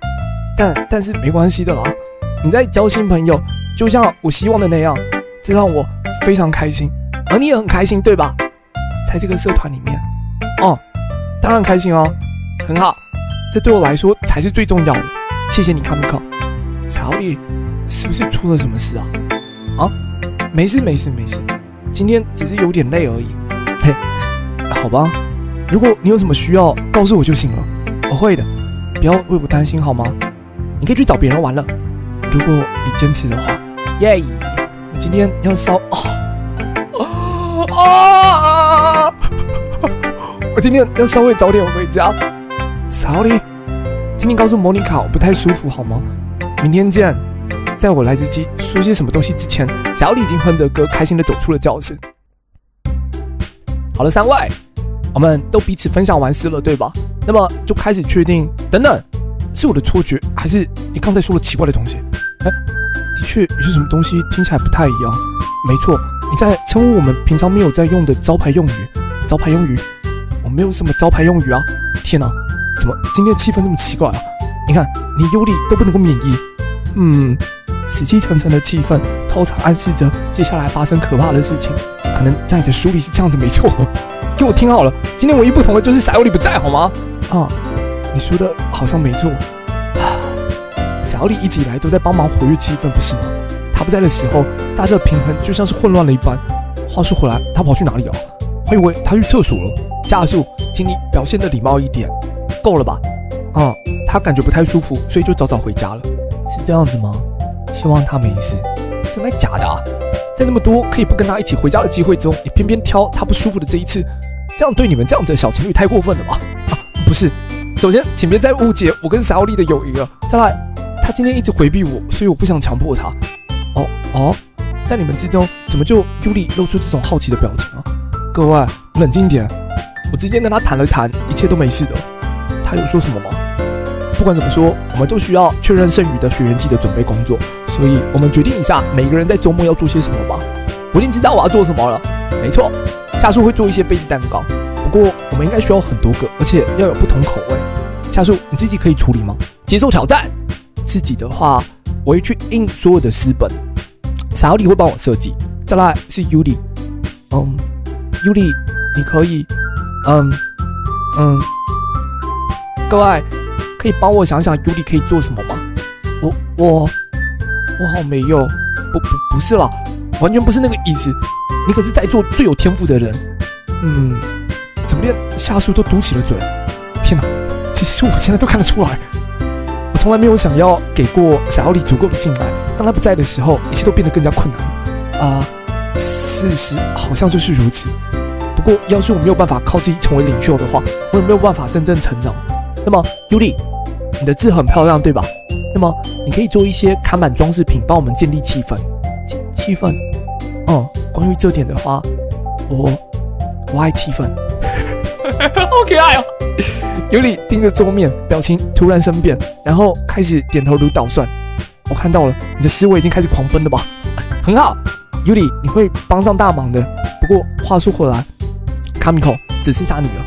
但但是没关系的啦。你在交新朋友，就像我希望的那样，这让我非常开心，而你也很开心，对吧？在这个社团里面，哦、嗯，当然开心哦，很好，这对我来说才是最重要的。谢谢你，卡米卡。小李，是不是出了什么事啊？啊，没事没事没事，今天只是有点累而已。嘿，好吧，如果你有什么需要，告诉我就行了，我会的，不要为我担心好吗？你可以去找别人玩了。如果你坚持的话，耶、yeah, ！我今天要烧哦哦！我今天要稍微早点回家。Sorry， 今天告诉莫妮卡我不太舒服好吗？明天见。在我来之际说些什么东西之前，小李已经哼着歌开心的走出了教室。好了，三位，我们都彼此分享完诗了，对吧？那么就开始确定。等等，是我的错觉，还是你刚才说了奇怪的东西？哎，的确有什么东西听起来不太一样。没错，你在称呼我们平常没有在用的招牌用语。招牌用语，我没有什么招牌用语啊！天哪，怎么今天的气氛这么奇怪啊？你看，连尤里都不能够免疫。嗯，死气沉沉的气氛，通常暗示着接下来发生可怕的事情。可能在你的书里是这样子，没错。给我听好了，今天唯一不同的就是小尤里不在，好吗？啊，你说的好像没错。 小李一直以来都在帮忙活跃气氛，不是吗？他不在的时候，大家的平衡就像是混乱了一般。话说回来，他跑去哪里了？我以为他去厕所了。加速，请你表现的礼貌一点，够了吧？啊、嗯，他感觉不太舒服，所以就早早回家了。是这样子吗？希望他没事。真的假的啊？在那么多可以不跟他一起回家的机会中，你偏偏挑他不舒服的这一次，这样对你们这样子的小情侣太过分了吧？啊，不是。首先，请别再误解我跟小李的友谊了。再来。 他今天一直回避我，所以我不想强迫他。哦哦，在你们之中，怎么就Yuri露出这种好奇的表情啊？各位冷静点，我直接跟他谈了谈，一切都没事的。他有说什么吗？不管怎么说，我们都需要确认剩余的学员季的准备工作，所以我们决定一下每个人在周末要做些什么吧。我已经知道我要做什么了。没错，夏树会做一些杯子蛋糕，不过我们应该需要很多个，而且要有不同口味。夏树，你自己可以处理吗？接受挑战。 自己的话，我会去印所有的诗本，小李会帮我设计。再来是 Yuri， 嗯 ，Yuri， 你可以，嗯嗯，各位可以帮我想想 Yuri 可以做什么吗？我我我好没用，不不不是啦，完全不是那个意思。你可是在座最有天赋的人，嗯，怎么连下属都堵起了嘴？天哪，其实我现在都看得出来。 从来没有想要给过小尤里足够的信赖。当他不在的时候，一切都变得更加困难。啊、呃，事实好像就是如此。不过，要是我没有办法靠自己成为领袖的话，我也没有办法真正成长。那么，尤里，你的字很漂亮，对吧？那么，你可以做一些看板装饰品，帮我们建立气氛。气氛？嗯，关于这点的话，我我爱气氛。好可爱哦！ 尤里盯着桌面，表情突然生变，然后开始点头如捣蒜。我看到了，你的思维已经开始狂奔了吧？很好，尤里，你会帮上大忙的。不过话说回来，卡米口只剩下你了，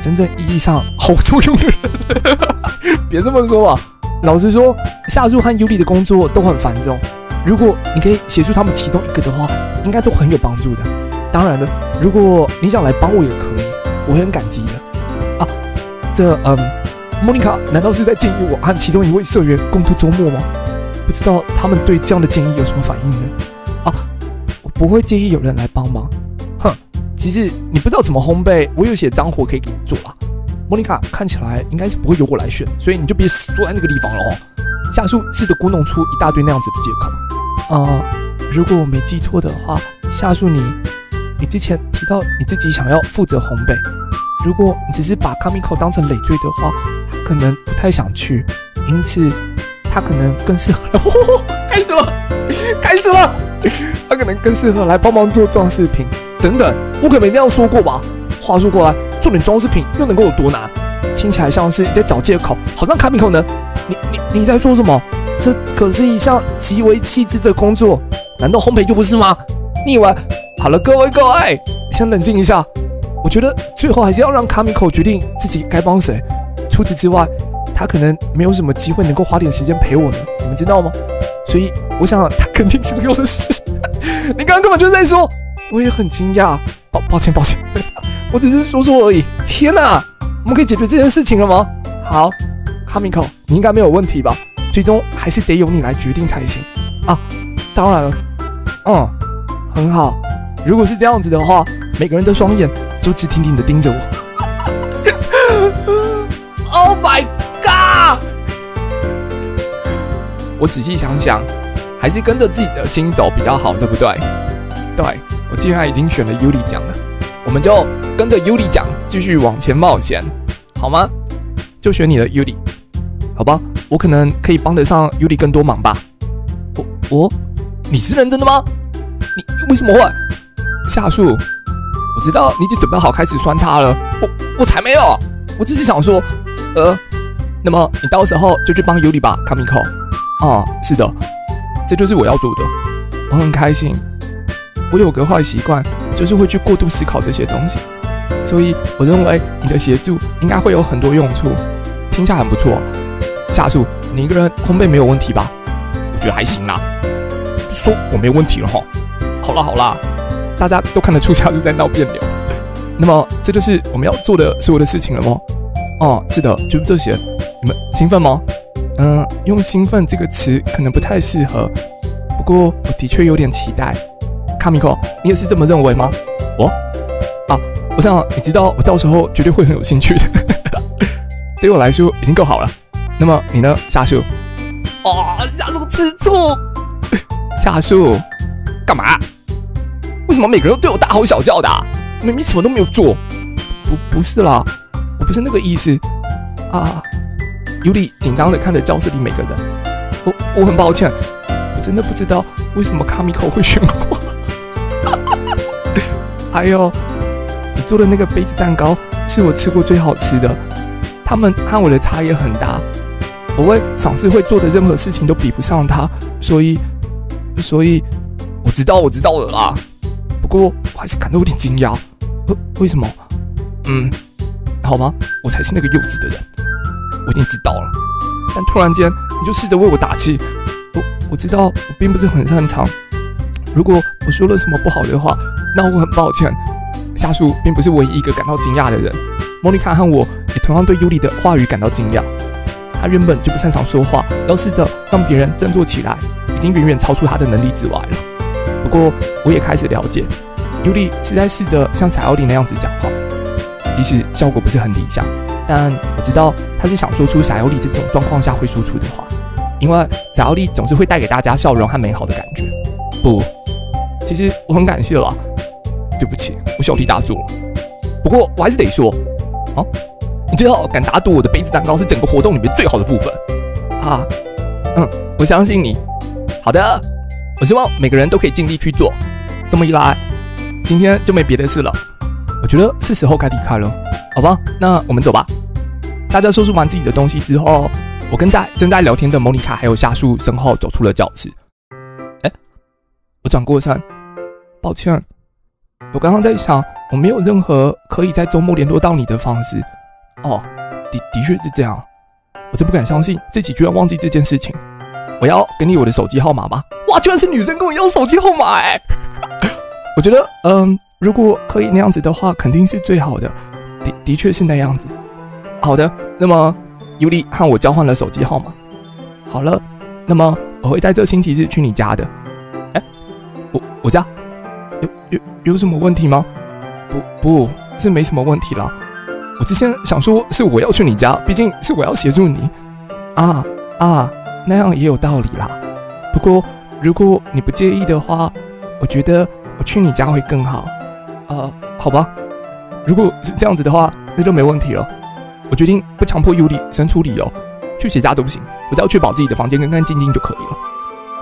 真正意义上毫无作用的人。别这么说吧，老实说，夏树和尤里的工作都很繁重。如果你可以协助他们其中一个的话，应该都很有帮助的。当然了，如果你想来帮我也可以，我会很感激的。 这嗯，莫妮卡难道是在建议我和其中一位社员共度周末吗？不知道他们对这样的建议有什么反应呢？啊，我不会介意有人来帮忙。哼，只是你不知道怎么烘焙，我有些脏活可以给你做啦。莫妮卡看起来应该是不会由我来选，所以你就别死坐在那个地方了哦。夏树试着咕哝出一大堆那样子的借口。啊、呃，如果我没记错的话，夏树你，你之前提到你自己想要负责烘焙。 如果你只是把卡米口当成累赘的话，他可能不太想去，因此他可能更适合来、哦。开始了，开始了，他可能更适合来帮忙做装饰品等等。我可没那样说过吧？话说过来，做点装饰品又能够有多难？听起来像是你在找借口，好像卡米口呢？你你你在说什么？这可是一项极为细致的工作，难道烘焙就不是吗？你以为？好了，各位各位，先冷静一下。 我觉得最后还是要让卡米口决定自己该帮谁。除此之外，他可能没有什么机会能够花点时间陪我呢，你们知道吗？所以我想他肯定是没有的事。你刚刚根本就在说，我也很惊讶。抱抱歉抱歉，我只是说说而已。天哪，我们可以解决这件事情了吗？好，卡米口，你应该没有问题吧？最终还是得由你来决定才行啊。当然了，嗯，很好。如果是这样子的话，每个人的双眼。 就直挺挺的盯着我。Oh my god！ 我仔细想想，还是跟着自己的心走比较好，对不对？对，我既然已经选了 Yuri 奖了，我们就跟着 Yuri 奖继续往前冒险，好吗？就选你了 Yuri， 好吧？我可能可以帮得上 Yuri 更多忙吧。我我，你是认真的吗？你为什么会下树？ 我知道你已经准备好开始酸他了，我我才没有，我只是想说，呃，那么你到时候就去帮尤里吧，卡米口。啊，是的，这就是我要做的。我很开心。我有个坏习惯，就是会去过度思考这些东西，所以我认为你的协助应该会有很多用处。听下很不错。下属，你一个人烘焙没有问题吧？我觉得还行啦。就说我没问题了哈。好啦好啦，大家都看得出下属在闹别扭。那么这就是我们要做的所有的事情了吗？哦，是的，就是这些。你们兴奋吗？嗯，用兴奋这个词可能不太适合，不过我的确有点期待。卡米克，你也是这么认为吗？我、哦、啊，我想你知道，我到时候绝对会很有兴趣的。对我来说已经够好了。那么你呢，夏树？啊、哦，夏树吃醋。夏树，干嘛？为什么每个人都对我大吼小叫的、啊？明明什么都没有做。不，不是啦，我不是那个意思啊。Yuri 紧张地看着教室里每个人，我我很抱歉，我真的不知道为什么卡米口会选我。还有，你做的那个杯子蛋糕是我吃过最好吃的，他们和我的差异很大，我为赏识会做的任何事情都比不上他，所以所以我知道我知道了啦。不过我还是感到有点惊讶，为什么？嗯，好吧，我才是那个幼稚的人。我已经知道了，但突然间你就试着为我打气。我我知道我并不是很擅长，如果我说了什么不好的话，那我很抱歉。夏树并不是唯一一个感到惊讶的人，莫妮卡和我也同样对尤里的话语感到惊讶。他原本就不擅长说话，要试着让别人振作起来，已经远远超出他的能力之外了。不过我也开始了解，尤里是在试着像塞奥利那样子讲话，即使效果不是很理想。但我知道他是想说出撒尤利这种状况下会说出的话，因为撒尤利总是会带给大家笑容和美好的感觉。不，其实我很感谢啦，对不起，我小题大做了。不过我还是得说，啊，你知道敢打赌我的杯子蛋糕是整个活动里面最好的部分啊。嗯，我相信你。好的，我希望每个人都可以尽力去做。这么一来，今天就没别的事了。我觉得是时候该离开了，好吧？那我们走吧。大家说出完自己的东西之后，我跟在正在聊天的莫妮卡还有夏树身后走出了教室。哎，我转过身，抱歉，我刚刚在想，我没有任何可以在周末联络到你的方式。哦，的的确是这样，我真不敢相信自己居然忘记这件事情。我要给你我的手机号码吧。哇，居然是女生跟我要手机号码哎！我觉得，嗯，如果可以那样子的话，肯定是最好的。的的确是那样子。好的，那么Yuri和我交换了手机号码。好了，那么我会在这星期日去你家的。哎，我我家有有有什么问题吗？不不，是没什么问题啦。我之前想说是我要去你家，毕竟是我要协助你。啊啊，那样也有道理啦。不过如果你不介意的话，我觉得我去你家会更好。呃，好吧，如果是这样子的话，那就没问题了。我决定不强迫Yuri生出理由，去谁家都不行，我只要确保自己的房间干干净净就可以了。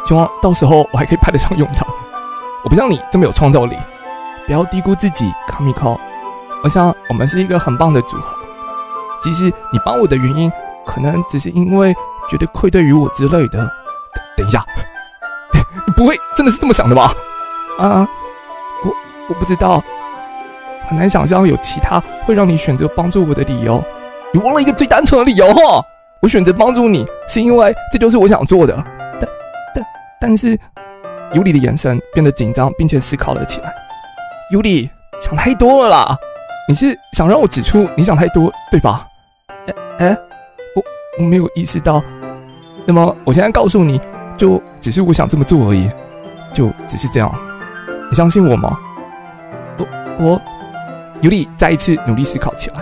希望到时候我还可以派得上用场。我不像你这么有创造力，不要低估自己，卡米克。我想我们是一个很棒的组合。即使你帮我的原因，可能只是因为觉得愧对于我之类的。等, 等一下，你不会真的是这么想的吧？啊，我我不知道，很难想象有其他会让你选择帮助我的理由。你忘了一个最单纯的理由哈！我选择帮助你，是因为这就是我想做的。但但但是，尤里的眼神变得紧张，并且思考了起来。尤里想太多了啦！你是想让我指出你想太多，对吧？哎哎，我我没有意识到。那么我现在告诉你，就只是我想这么做而已，就只是这样。你相信我吗？我我，尤里再一次努力思考起来。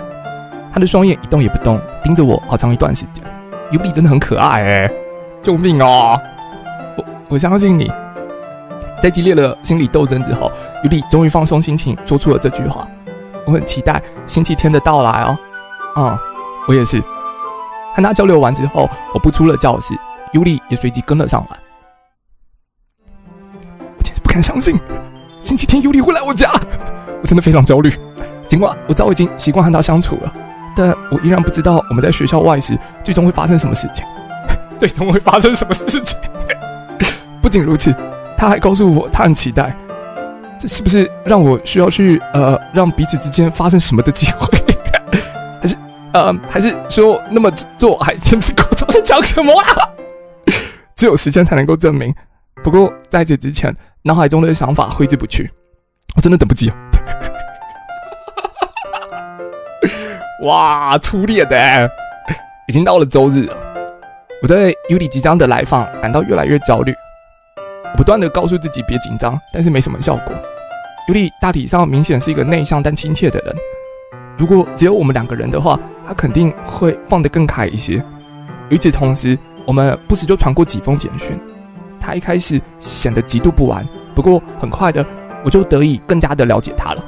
他的双眼一动也不动，盯着我好长一段时间。Yuri真的很可爱哎、欸！救命哦！我我相信你。在激烈的心理斗争之后，Yuri终于放松心情，说出了这句话。我很期待星期天的到来哦。嗯，我也是。和他交流完之后，我步出了教室，Yuri也随即跟了上来。我简直不敢相信，星期天Yuri会来我家，我真的非常焦虑。尽管我早已经习惯和他相处了。但我依然不知道我们在学校外时最终会发生什么事情，最终会发生什么事情。不仅如此，他还告诉我他很期待。这是不是让我需要去呃让彼此之间发生什么的机会？还是呃还是说那么做还天之过早在讲什么啊？只有时间才能够证明。不过在这之前，脑海中的想法挥之不去，我真的等不及了。哇，初恋的、欸，已经到了周日了。我对 Yuri 即将的来访感到越来越焦虑。我不断的告诉自己别紧张，但是没什么效果。Yuri 大体上明显是一个内向但亲切的人。如果只有我们两个人的话，他肯定会放得更开一些。与此同时，我们不时就传过几封简讯。他一开始显得极度不安，不过很快的我就得以更加的了解他了。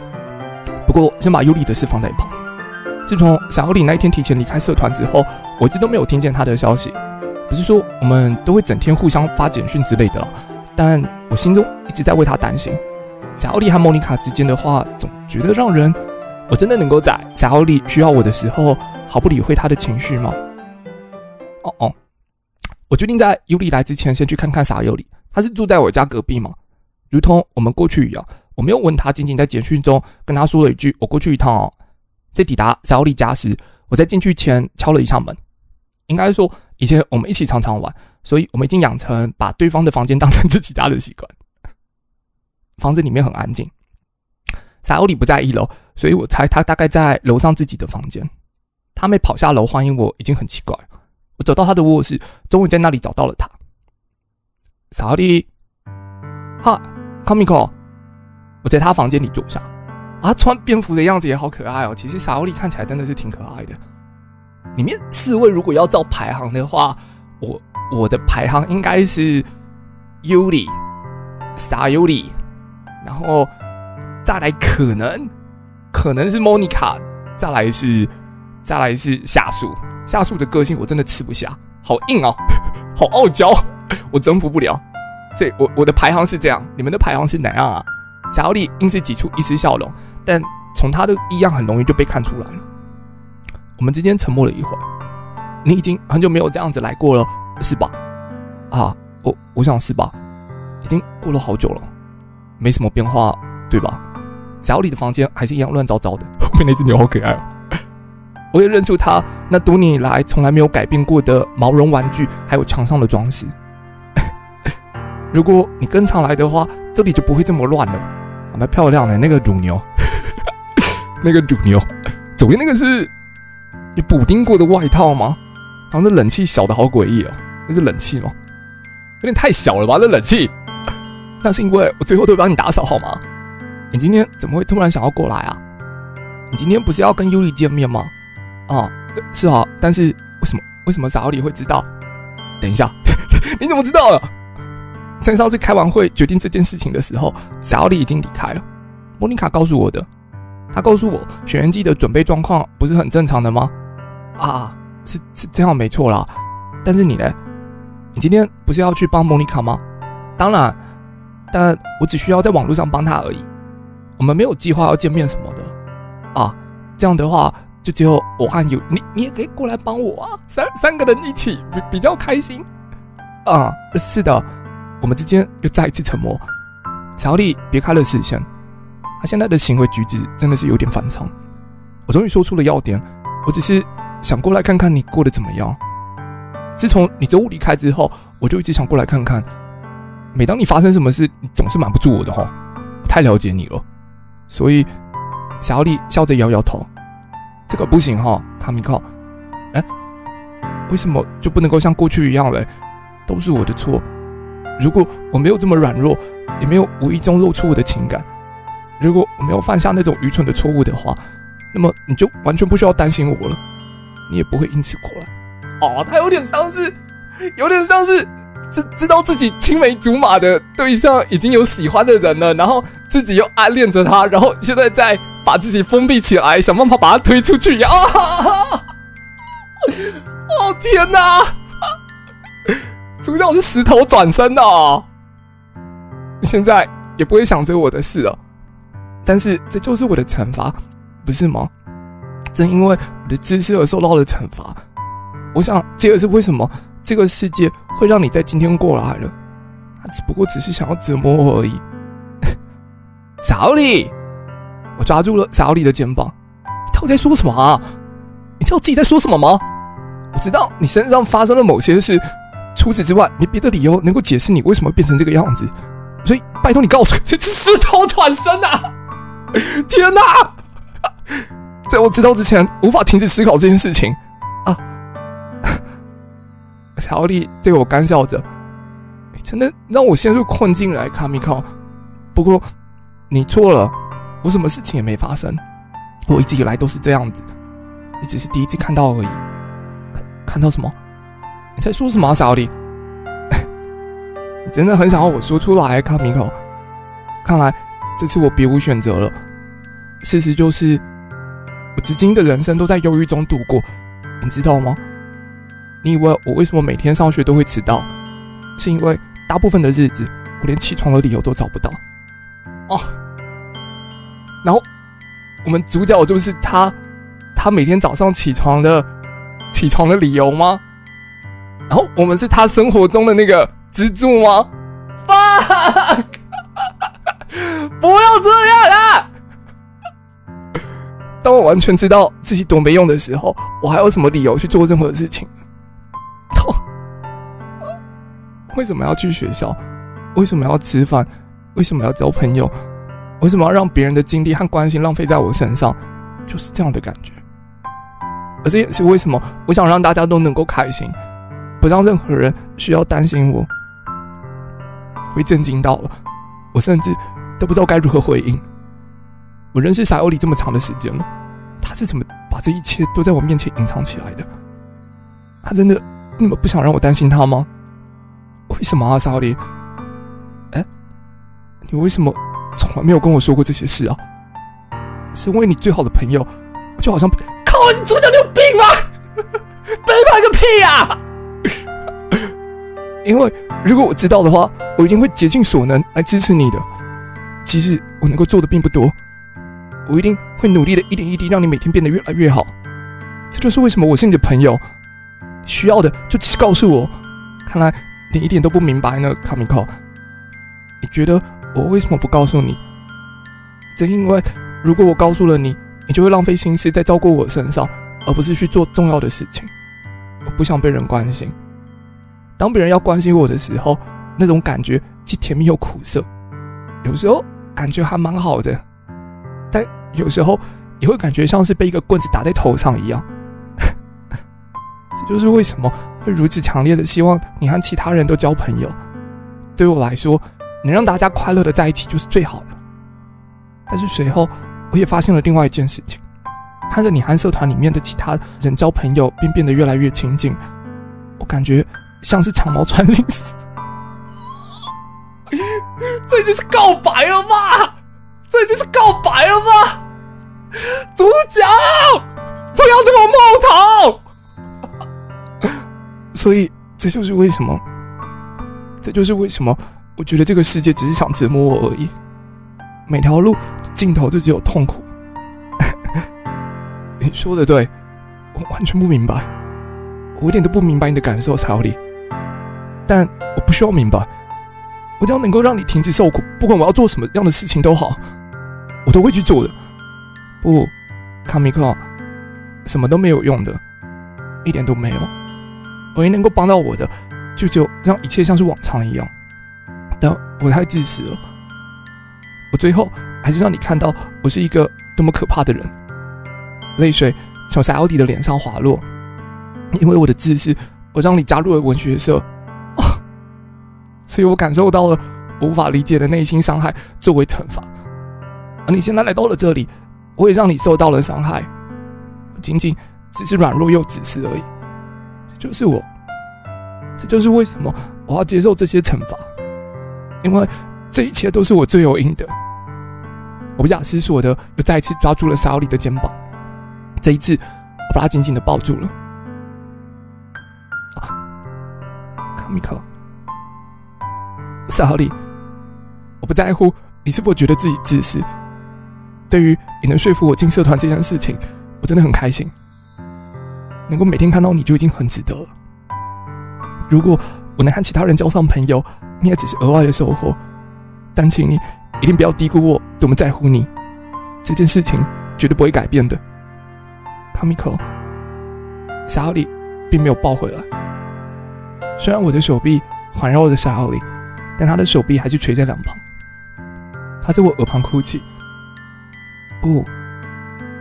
不过先把 Yuri 的事放在一旁。自从小欧里那一天提前离开社团之后，我一直都没有听见他的消息。不是说我们都会整天互相发简讯之类的啦，但我心中一直在为他担心。小欧里和莫妮卡之间的话，总觉得让人……我真的能够在小欧里需要我的时候，毫不理会他的情绪吗？哦哦，我决定在尤里来之前先去看看小欧里。他是住在我家隔壁嘛，如同我们过去一样，我没有问他，仅仅在简讯中跟他说了一句：“我过去一趟哦。”在抵达小奥利家时，我在进去前敲了一下门。应该说，以前我们一起常常玩，所以我们已经养成把对方的房间当成自己家的习惯。房子里面很安静，小奥利不在一楼，所以我猜他大概在楼上自己的房间。他没跑下楼欢迎我，已经很奇怪。我走到他的卧室，终于在那里找到了他。小奥利，哈 ，Comico， 我在他房间里坐下。啊，穿蝙蝠的样子也好可爱哦。其实沙欧利看起来真的是挺可爱的。里面四位如果要照排行的话，我我的排行应该是 Yuri、沙 Yuri， 然后再来可能可能是 Monika， 再来是再来是夏树。夏树的个性我真的吃不下，好硬哦，好傲娇，我征服不了。所以我我的排行是这样，你们的排行是哪样啊？小奥利硬是挤出一丝笑容，但从他的异样很容易就被看出来了。我们之间沉默了一会儿。你已经很久没有这样子来过了，是吧？啊，我我想是吧。已经过了好久了，没什么变化，对吧？小奥利的房间还是一样乱糟糟的。后面那只牛好可爱哦。我也认出他那多年以来从来没有改变过的毛绒玩具，还有墙上的装饰。如果你跟常来的话，这里就不会这么乱了。蛮漂亮的、欸、那个乳牛，那个乳牛，左边那个是有补丁过的外套吗？好像这冷气小的好诡异哦，那是冷气吗？有点太小了吧，这冷气。那是因为我最后都帮你打扫好吗？你今天怎么会突然想要过来啊？你今天不是要跟 Yuri 见面吗？啊，是啊，但是为什么为什么小李会知道？等一下，你怎么知道了？在上次开完会决定这件事情的时候，小奥利已经离开了。莫妮卡告诉我的，她告诉我学员季的准备状况不是很正常的吗？啊，是是这样没错啦。但是你呢？你今天不是要去帮莫妮卡吗？当然，但我只需要在网络上帮她而已。我们没有计划要见面什么的。啊，这样的话就只有我和尤，你你也可以过来帮我啊，三三个人一起比比较开心。啊，是的。我们之间又再一次沉默。小丽别开了视线，她现在的行为举止真的是有点反常。我终于说出了要点，我只是想过来看看你过得怎么样。自从你周五离开之后，我就一直想过来看看。每当你发生什么事，你总是瞒不住我的哦，我太了解你了。所以小丽笑着摇摇头，这个不行哦，卡米克。哎，为什么就不能够像过去一样嘞？都是我的错。如果我没有这么软弱，也没有无意中露出我的情感，如果我没有犯下那种愚蠢的错误的话，那么你就完全不需要担心我了，你也不会因此过来。哦，他有点像是，有点像是知知道自己青梅竹马的对象已经有喜欢的人了，然后自己又暗恋着他，然后现在再把自己封闭起来，想办法把他推出去。啊！哦天哪！主角是石头转身的哦，现在也不会想着我的事了。但是这就是我的惩罚，不是吗？正因为我的自私而受到了惩罚。我想这也是为什么这个世界会让你在今天过来了。他只不过只是想要折磨我而已。小李，我抓住了小李的肩膀，你到底在说什么啊？你知道自己在说什么吗？我知道你身上发生了某些事，除此之外，没别的理由能够解释你为什么变成这个样子。所以，拜托你告诉我，这石头转身啊！天哪、啊！在我知道之前，无法停止思考这件事情啊！小李对我干笑着，你真的让我陷入困境来，卡米考。不过你错了，我什么事情也没发生，我一直以来都是这样子，你只是第一次看到而已。看到什么？你在说什么、啊，小李？你真的很想要我说出来，卡米考。看来这次我别无选择了。事实就是，我至今的人生都在忧郁中度过，你知道吗？你以为我为什么每天上学都会迟到？是因为大部分的日子，我连起床的理由都找不到。哦，然后我们主角就是他，他每天早上起床的起床的理由吗？然后我们是他生活中的那个支柱吗 ？fuck， 不要这样啊！当我完全知道自己多没用的时候，我还有什么理由去做任何事情？为什么要去学校？为什么要吃饭？为什么要交朋友？为什么要让别人的精力和关心浪费在我身上？就是这样的感觉。而这也是为什么我想让大家都能够开心，不让任何人需要担心我。我被震惊到了，我甚至都不知道该如何回应。我认识沙欧里这么长的时间了，他是怎么把这一切都在我面前隐藏起来的？他真的那么不想让我担心他吗？为什么啊，沙里？哎，你为什么从来没有跟我说过这些事啊？身为你最好的朋友，我就好像……靠，你主角你有病吗？背叛个屁啊！因为如果我知道的话，我一定会竭尽所能来支持你的。即使我能够做的并不多，我一定会努力的一点一滴让你每天变得越来越好。这就是为什么我是你的朋友。需要的就只是告诉我。看来你一点都不明白呢，卡米考。你觉得我为什么不告诉你？正因为如果我告诉了你，你就会浪费心思在照顾我身上，而不是去做重要的事情。我不想被人关心。当别人要关心我的时候，那种感觉既甜蜜又苦涩。有时候感觉还蛮好的，但有时候也会感觉像是被一个棍子打在头上一样。这就是为什么会如此强烈的希望你和其他人都交朋友。对我来说，能让大家快乐的在一起就是最好的。但是随后，我也发现了另外一件事情：看着你和社团里面的其他人交朋友，并变得越来越亲近，我感觉像是长矛穿心。这已经是告白了吧？这已经是告白了吧？主角，不要那么冒头！所以，这就是为什么，这就是为什么，我觉得这个世界只是想折磨我而已。每条路尽头就只有痛苦。你说的对，我完全不明白，我一点都不明白你的感受，小李。但我不需要明白，我只要能够让你停止受苦，不管我要做什么样的事情都好，我都会去做的。不，卡米克，什么都没有用的，一点都没有。唯一能够帮到我的，就只有让一切像是往常一样。但我太自私了，我最后还是让你看到我是一个多么可怕的人。泪水从沙奥迪的脸上滑落，因为我的自私，我让你加入了文学社，哦、所以我感受到了我无法理解的内心伤害作为惩罚。而你现在来到了这里，我也让你受到了伤害，我仅仅只是软弱又自私而已。就是我，这就是为什么我要接受这些惩罚，因为这一切都是我罪有应得。我不假思索的又再一次抓住了沙里的肩膀，这一次我把他紧紧的抱住了。啊，卡米克，沙里，我不在乎你是否觉得自己自私，对于你能说服我进社团这件事情，我真的很开心。能够每天看到你就已经很值得了。如果我能和其他人交上朋友，你也只是额外的收获。但请你一定不要低估我多么在乎你，这件事情绝对不会改变的。”Kamiko， 沙奥里并没有抱回来。虽然我的手臂环绕着沙奥里，但他的手臂还是垂在两旁。他在我耳旁哭泣：“不，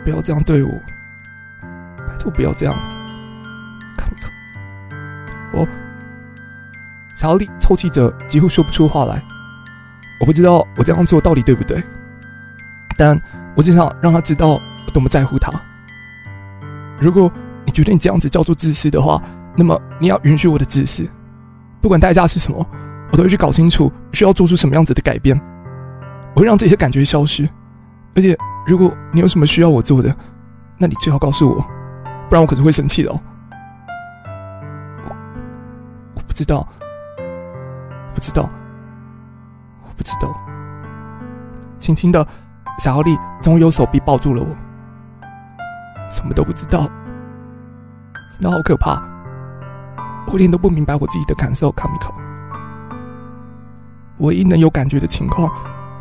不要这样对我，拜托不要这样子。”我，小丽抽泣着，几乎说不出话来。我不知道我这样做到底对不对，但我只想让她知道我多么在乎她。如果你觉得你这样子叫做自私的话，那么你要允许我的自私，不管代价是什么，我都会去搞清楚需要做出什么样子的改变。我会让这些感觉消失。而且，如果你有什么需要我做的，那你最好告诉我，不然我可是会生气的哦。知道，不知道，我不知道。轻轻的，小奥利终于用手臂抱住了我。什么都不知道，真的好可怕。我一点都不明白我自己的感受。Kamiko， 唯一能有感觉的情况，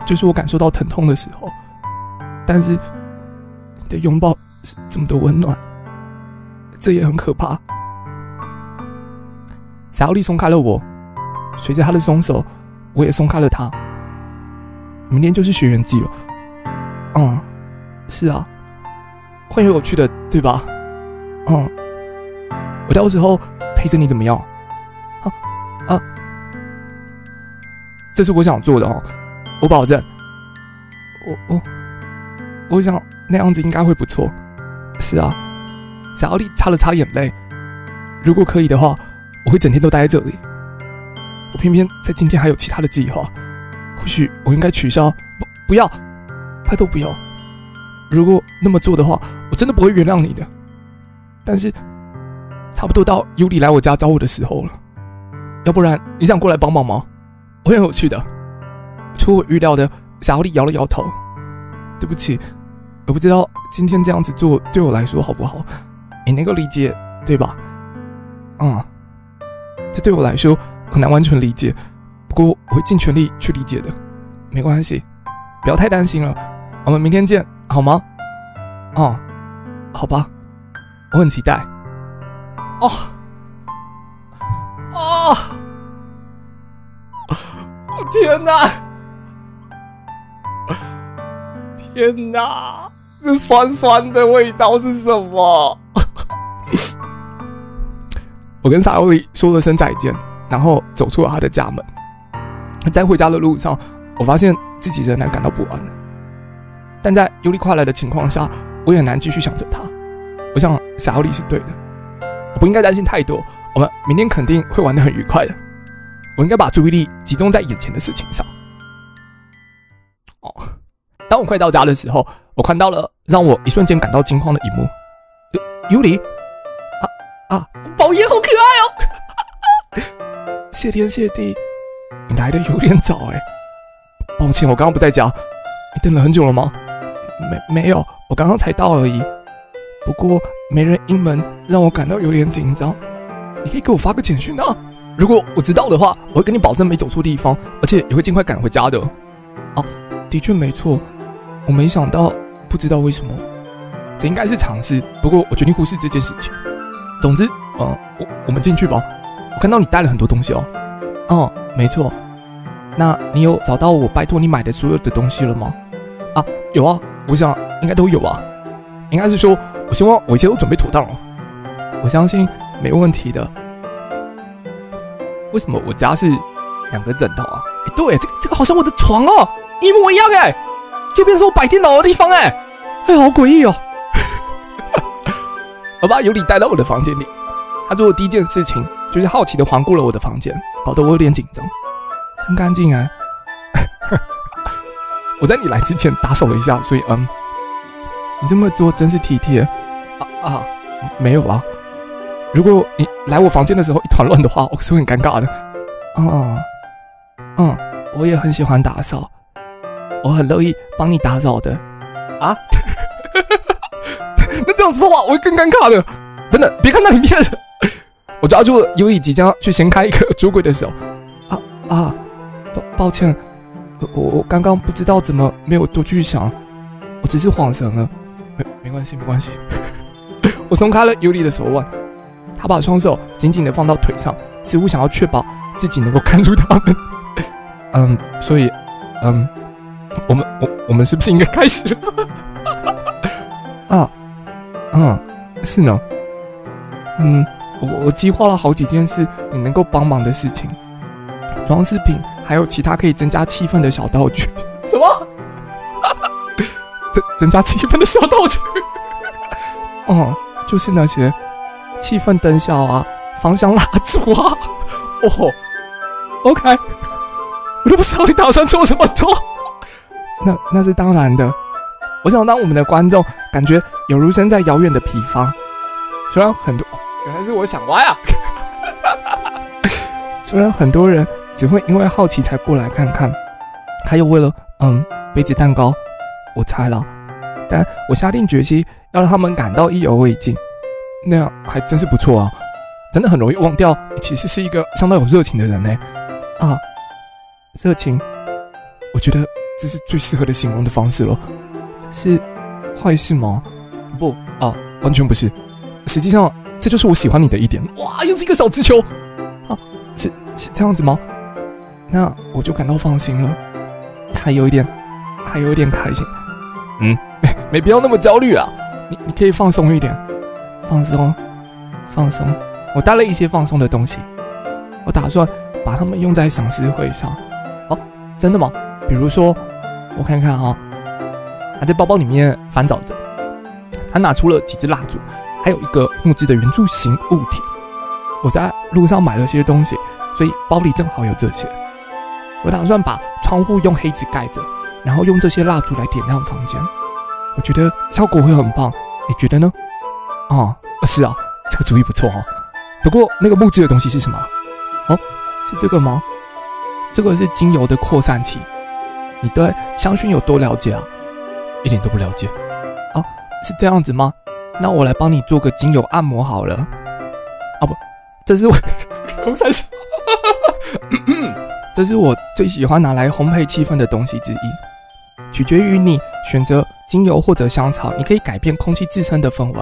就是我感受到疼痛的时候。但是，你的拥抱是这么的温暖，这也很可怕。小奥利松开了我，随着他的松手，我也松开了他。明天就是学员季了，嗯，是啊，会很有趣的，对吧？嗯，我到时候陪着你怎么样？啊啊，这是我想做的哦，我保证。我我我想那样子应该会不错。是啊，小奥利擦了擦眼泪，如果可以的话。我会整天都待在这里。我偏偏在今天还有其他的计划，或许我应该取消。不，不要，拜托不要。如果那么做的话，我真的不会原谅你的。但是，差不多到Yuri来我家找我的时候了。要不然你想过来帮忙吗？我很有趣的。出我预料的，小丽摇了摇头。对不起，我不知道今天这样子做对我来说好不好。你能够理解，对吧？嗯。这对我来说很难完全理解，不过我会尽全力去理解的，没关系，不要太担心了。我们明天见，好吗？哦，好吧，我很期待。哦，哦，我天哪！天哪，这酸酸的味道是什么？我跟沙欧里说了声再见，然后走出了他的家门。在回家的路上，我发现自己仍然感到不安，但在尤利快来的情况下，我也很难继续想着他。我想沙欧里是对的，我不应该担心太多。我们明天肯定会玩得很愉快的。我应该把注意力集中在眼前的事情上。哦，当我快到家的时候，我看到了让我一瞬间感到惊慌的一幕。尤里。啊，宝爷好可爱哦！谢天谢地，你来的有点早哎。抱歉，我刚刚不在家。你等了很久了吗？没没有，我刚刚才到而已。不过没人应门，让我感到有点紧张。你可以给我发个简讯啊！如果我知道的话，我会跟你保证没走错地方，而且也会尽快赶回家的。哦，的确没错，我没想到，不知道为什么，这应该是常事。不过我决定忽视这件事情。总之，呃，我我们进去吧。我看到你带了很多东西哦。哦、嗯，没错。那你有找到我拜托你买的所有的东西了吗？啊，有啊，我想应该都有啊。应该是说，我希望我一切都准备妥当了。我相信没问题的。为什么我家是两个枕头啊？欸、对，这个、这个好像我的床哦，一模一样哎、欸。右边是我摆电脑的地方哎、欸，哎，好诡异哦。我把尤里带到我的房间里，他做的第一件事情就是好奇的环顾了我的房间，搞得我有点紧张。真干净啊！我在你来之前打扫了一下，所以嗯，你这么做真是体贴。啊啊，没有啊。如果你来我房间的时候一团乱的话，我是会很尴尬的。嗯嗯，我也很喜欢打扫，我很乐意帮你打扫的。啊？那这样子的话，我会更尴尬的。等等，别看那里面。我抓住了尤里即将去掀开一个橱柜的手。啊啊！抱抱歉，我我刚刚不知道怎么没有多去想，我只是晃神了。没没关系，没关系。我松开了尤里的手腕，他把双手紧紧地放到腿上，似乎想要确保自己能够看住他们。嗯，所以，嗯，我们我我们是不是应该开始了？啊，嗯，是呢。嗯，我我计划了好几件事，你能够帮忙的事情。 装饰品，还有其他可以增加气氛的小道具。什么？增增加气氛的小道具？哦、嗯，就是那些气氛灯效啊，芳香蜡烛啊。哦 ，OK， 我都不知道你打算做什么做。那那是当然的。我想让我们的观众感觉有如身在遥远的彼方。虽然很多，原来是我想歪啊。虽然很多人。 只会因为好奇才过来看看，还有为了嗯杯子蛋糕，我猜了，但我下定决心要让他们感到意犹未尽，那样还真是不错啊！真的很容易忘掉，其实是一个相当有热情的人呢、欸。啊，热情，我觉得这是最适合的形容的方式了。这是坏事吗？不啊，完全不是。实际上，这就是我喜欢你的一点。哇，又是一个小直球啊！是是这样子吗？ 那我就感到放心了，还有一点，还有一点开心。嗯，没没必要那么焦虑啊，你你可以放松一点，放松，放松。我带了一些放松的东西，我打算把它们用在赏识会上。哦，真的吗？比如说，我看看啊，他在包包里面翻找着，他拿出了几支蜡烛，还有一个木质的圆柱形物体。我在路上买了些东西，所以包里正好有这些。 我打算把窗户用黑纸盖着，然后用这些蜡烛来点亮房间。我觉得效果会很棒，你觉得呢？啊、嗯，是啊，这个主意不错哦。不过那个木质的东西是什么？哦，是这个吗？这个是精油的扩散器。你对香薰有多了解啊？一点都不了解。啊，是这样子吗？那我来帮你做个精油按摩好了。啊不，这是我空三小。这是我最喜欢拿来烘焙气氛的东西之一，取决于你选择精油或者香草，你可以改变空气自身的氛围，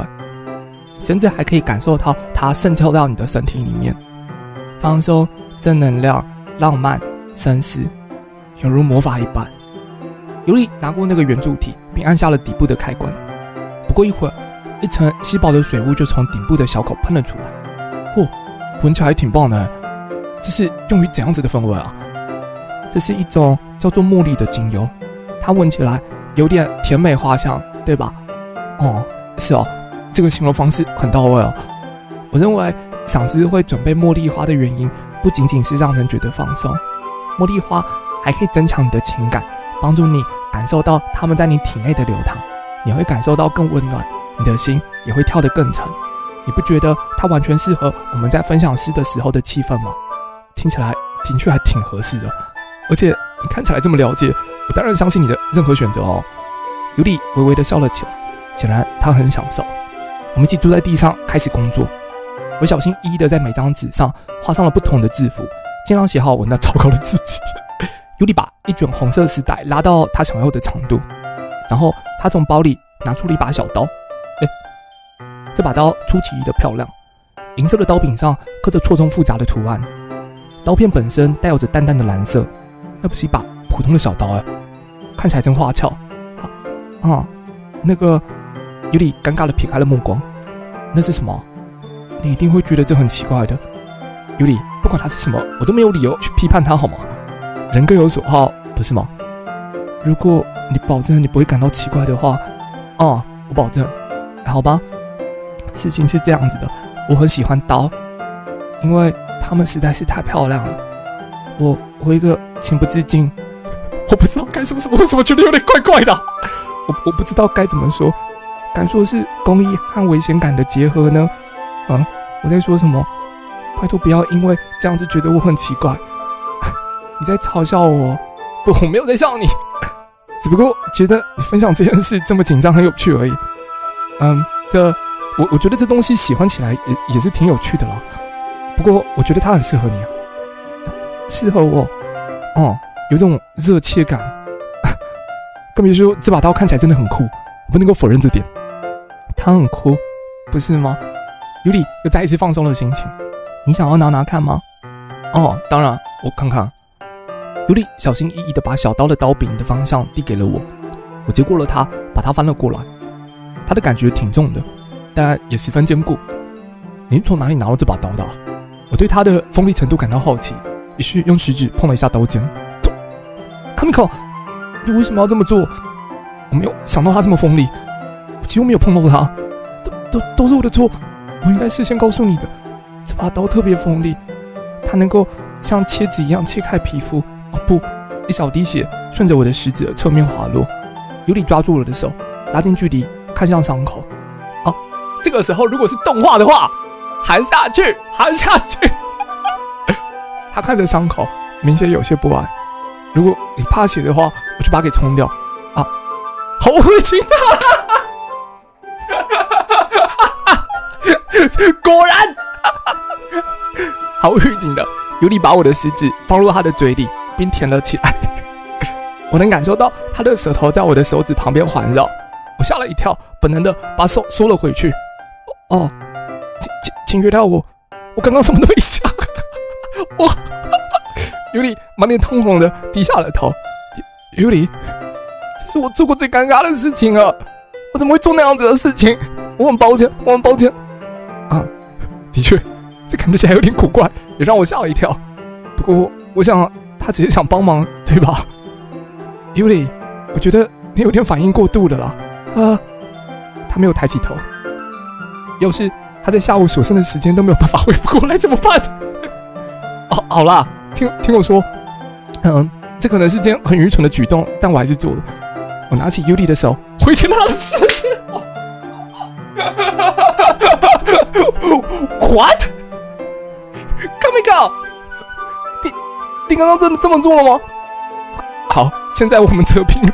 甚至还可以感受到它渗透到你的身体里面。放松、正能量、浪漫、深思，犹如魔法一般。尤里拿过那个圆柱体，并按下了底部的开关。不过一会儿，一层稀薄的水雾就从顶部的小口喷了出来。嚯、哦，闻起来挺棒的。这是用于怎样子的氛围啊？ 这是一种叫做茉莉的精油，它闻起来有点甜美花香，对吧？哦，是哦，这个形容方式很到位哦。我认为赏识会准备茉莉花的原因，不仅仅是让人觉得放松，茉莉花还可以增强你的情感，帮助你感受到它们在你体内的流淌，你会感受到更温暖，你的心也会跳得更沉。你不觉得它完全适合我们在分享诗的时候的气氛吗？听起来的确还挺合适的。 而且你看起来这么了解，我当然相信你的任何选择哦。尤里微微的笑了起来，显然他很享受。我们一起坐在地上开始工作。我小心翼翼的在每张纸上画上了不同的字符，尽量写好我那糟糕的自己。尤里把一卷红色丝带拉到他想要的长度，然后他从包里拿出了一把小刀。哎，这把刀出奇的漂亮，银色的刀柄上刻着错综复杂的图案，刀片本身带有着淡淡的蓝色。 那不是一把普通的小刀哎、欸，看起来真花俏。啊，啊那个尤里尴尬的撇开了目光。那是什么？你一定会觉得这很奇怪的。尤里，不管它是什么，我都没有理由去批判它，好吗？人各有所好，不是吗？如果你保证你不会感到奇怪的话，啊，我保证。好吧，事情是这样子的，我很喜欢刀，因为它们实在是太漂亮了。我我一个。 情不自禁，我不知道该说什么，为什么觉得有点怪怪的、啊？我我不知道该怎么说，敢说是工艺和危险感的结合呢？啊，我在说什么？拜托不要因为这样子觉得我很奇怪，你在嘲笑我？不，我没有在笑你，只不过觉得你分享这件事这么紧张很有趣而已。嗯，这我我觉得这东西喜欢起来也也是挺有趣的啦。不过我觉得它很适合你啊，适合我。哦，有种热切感。更别说这把刀看起来真的很酷，我不能够否认这点，它很酷，不是吗？尤里又再一次放松了心情。你想要拿拿看吗？哦，当然，我看看。尤里小心翼翼地把小刀的刀柄的方向递给了我，我接过了它，把它翻了过来。它的感觉挺重的，但也十分坚固。你从哪里拿到这把刀的、啊？我对它的锋利程度感到好奇，于是用食指碰了一下刀尖。卡米口，你为什么要这么做？我没有想到它这么锋利，我几乎没有碰到它，都都都是我的错。我应该事先告诉你的。这把刀特别锋利，它能够像切子一样切开皮肤。哦不，一小滴血顺着我的食指的侧面滑落。尤里抓住我的手，拉近距离看向伤口。啊，这个时候如果是动画的话，含下去，含下去。他看着伤口，明显有些不安。如果你怕血的话，我就把它给冲掉。啊，好恶心的！果然。毫无预警的，尤里把我的食指放入他的嘴里，并舔了起来。我能感受到他的舌头在我的手指旁边环绕，我吓了一跳，本能的把手缩了回去。哦，请请请原谅我，我刚刚什么都没想。我尤里满脸通红的低下了头。尤里，这是我做过最尴尬的事情了，我怎么会做那样子的事情？我很抱歉，我很抱歉。啊，的确。这感觉起来有点古怪，也让我吓了一跳。不过我想他只是想帮忙，对吧？尤里，我觉得你有点反应过度了啦。啊、呃，他没有抬起头。要是他在下午所剩的时间都没有办法恢复过来，怎么办？哦，好啦，听听我说，嗯，这可能是件很愚蠢的举动，但我还是做了。我拿起尤里的手，回去他的世界。What？卡米卡，你你刚刚真的这么做了吗？好，现在我们扯平了。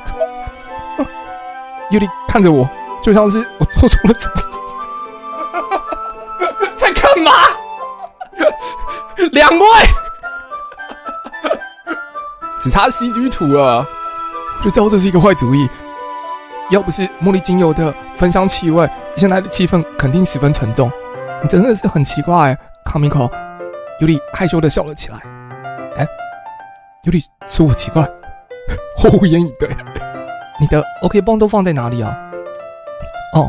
尤里看着我，就像是我做错了什么。在干嘛？两位，只差吸居土了。我就知道这是一个坏主意。要不是茉莉精油的芬香气味，现在的气氛肯定十分沉重。你真的是很奇怪、欸，卡米口。尤里害羞的笑了起来。哎、欸，尤里说我奇怪，我无言以对。你的 OK 绷都放在哪里啊？哦，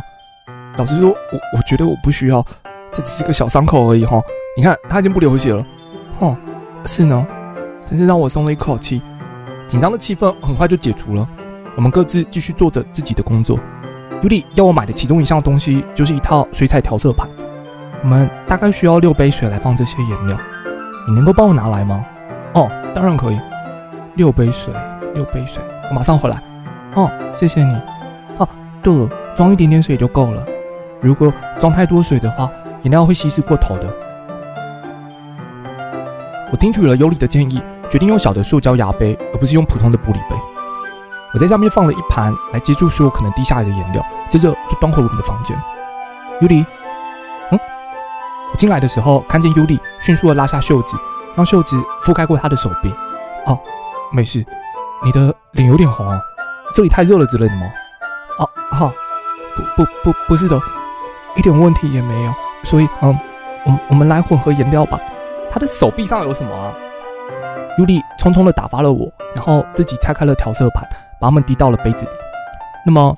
老实说，我我觉得我不需要，这只是个小伤口而已哈。你看，它已经不流血了。哦，是呢，真是让我松了一口气。紧张的气氛很快就解除了，我们各自继续做着自己的工作。尤里要我买的其中一项东西就是一套水彩调色盘。我们大概需要六杯水来放这些颜料，你能够帮我拿来吗？哦，当然可以。六杯水，六杯水，我马上回来。哦，谢谢你。哦、啊，对了，装一点点水就够了。如果装太多水的话，颜料会稀释过头的。我听取了尤里的建议，决定用小的塑胶牙杯，而不是用普通的玻璃杯。我在下面放了一盘来接住所有可能滴下来的颜料，接着就端回我们的房间。尤里。我进来的时候，看见尤里迅速地拉下袖子，让袖子覆盖过他的手臂。哦，没事，你的脸有点红哦，这里太热了之类的吗？哦，好、哦，不不不，不是的，一点问题也没有。所以，嗯，我我们来混合颜料吧。他的手臂上有什么啊？尤里匆匆地打发了我，然后自己拆开了调色盘，把它们滴到了杯子里。那么，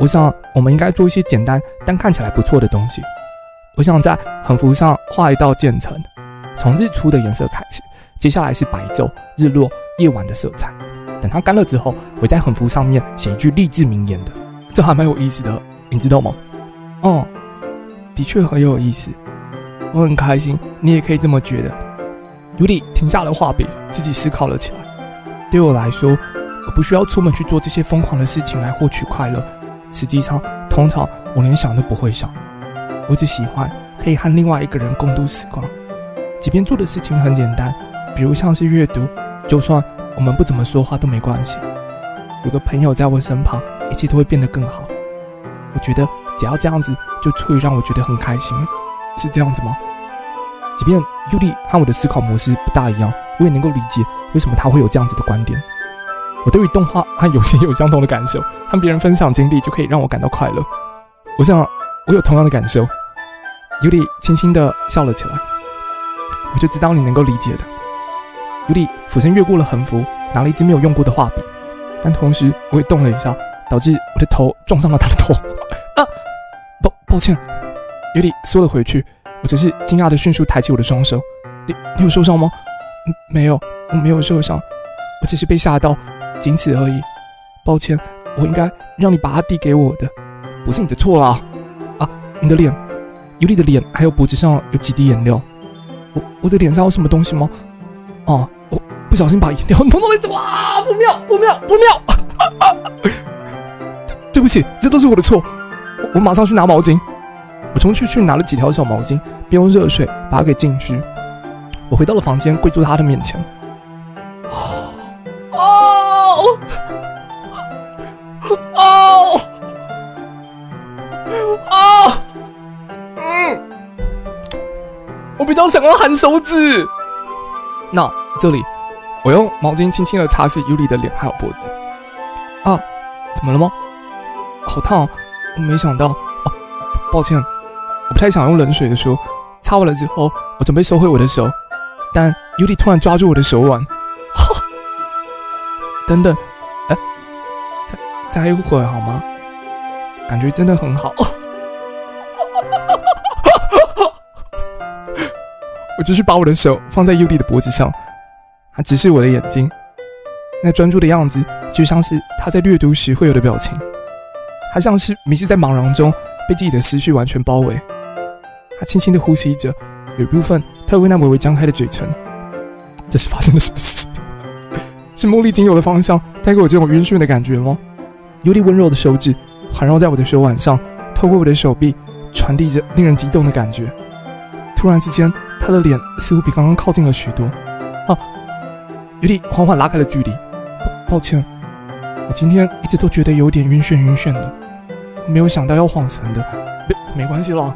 我想我们应该做一些简单但看起来不错的东西。我想在横幅上画一道渐层，从日出的颜色开始，接下来是白昼、日落、夜晚的色彩。等它干了之后，我在横幅上面写一句励志名言的，这还蛮有意思的，你知道吗？哦，的确很有意思，我很开心，你也可以这么觉得。尤里停下了画笔，自己思考了起来。对我来说，我不需要出门去做这些疯狂的事情来获取快乐。实际上，通常我连想都不会想。我只喜欢可以和另外一个人共度时光，即便做的事情很简单，比如像是阅读，就算我们不怎么说话都没关系。有个朋友在我身旁，一切都会变得更好。我觉得只要这样子就足以让我觉得很开心，是这样子吗？即便尤里和我的思考模式不大一样，我也能够理解为什么他会有这样子的观点？我对于动画和游戏有相同的感受，和别人分享经历就可以让我感到快乐。我想我有同样的感受。Yuri轻轻地笑了起来，我就知道你能够理解的。Yuri俯身越过了横幅，拿了一支没有用过的画笔，但同时我也动了一下，导致我的头撞上了他的头。啊，抱抱歉。Yuri缩了回去，我只是惊讶地迅速抬起我的双手。你你有受伤吗？没有，我没有受伤，我只是被吓到，仅此而已。抱歉，我应该让你把它递给我的，不是你的错啦。啊，你的脸，尤里的脸还有脖子上有几滴颜料。我我的脸上有什么东西吗？啊，我不小心把颜料弄到了一起。哇，不妙，不妙，不妙！对对不起，这都是我的错。我我马上去拿毛巾。我冲出去拿了几条小毛巾，并用热水把它给浸湿。我回到了房间，跪坐他的面前。哦哦哦哦！嗯，我比较想要含手指。那这里，我用毛巾轻轻的擦拭尤里的脸还有脖子。啊，怎么了吗？好烫哦！我没想到。哦，抱歉，我不太想用冷水的说。擦完了之后，我准备收回我的手。但尤里突然抓住我的手腕，等等，哎，再再一会儿好吗？感觉真的很好。我继续把我的手放在尤里的脖子上，他直视我的眼睛，那专注的样子就像是他在阅读时会有的表情。他像是迷失在茫然中，被自己的思绪完全包围。他轻轻地呼吸着。有一部分特为那微微张开的嘴唇，这是发生了什么事？是茉莉仅有的芳香带给我这种晕眩的感觉吗？尤里温柔的手指环绕在我的手腕上，透过我的手臂传递着令人激动的感觉。突然之间，他的脸似乎比刚刚靠近了许多。啊！尤里缓缓拉开了距离。抱歉，我今天一直都觉得有点晕眩晕眩的，没有想到要晃神的。没没关系啦。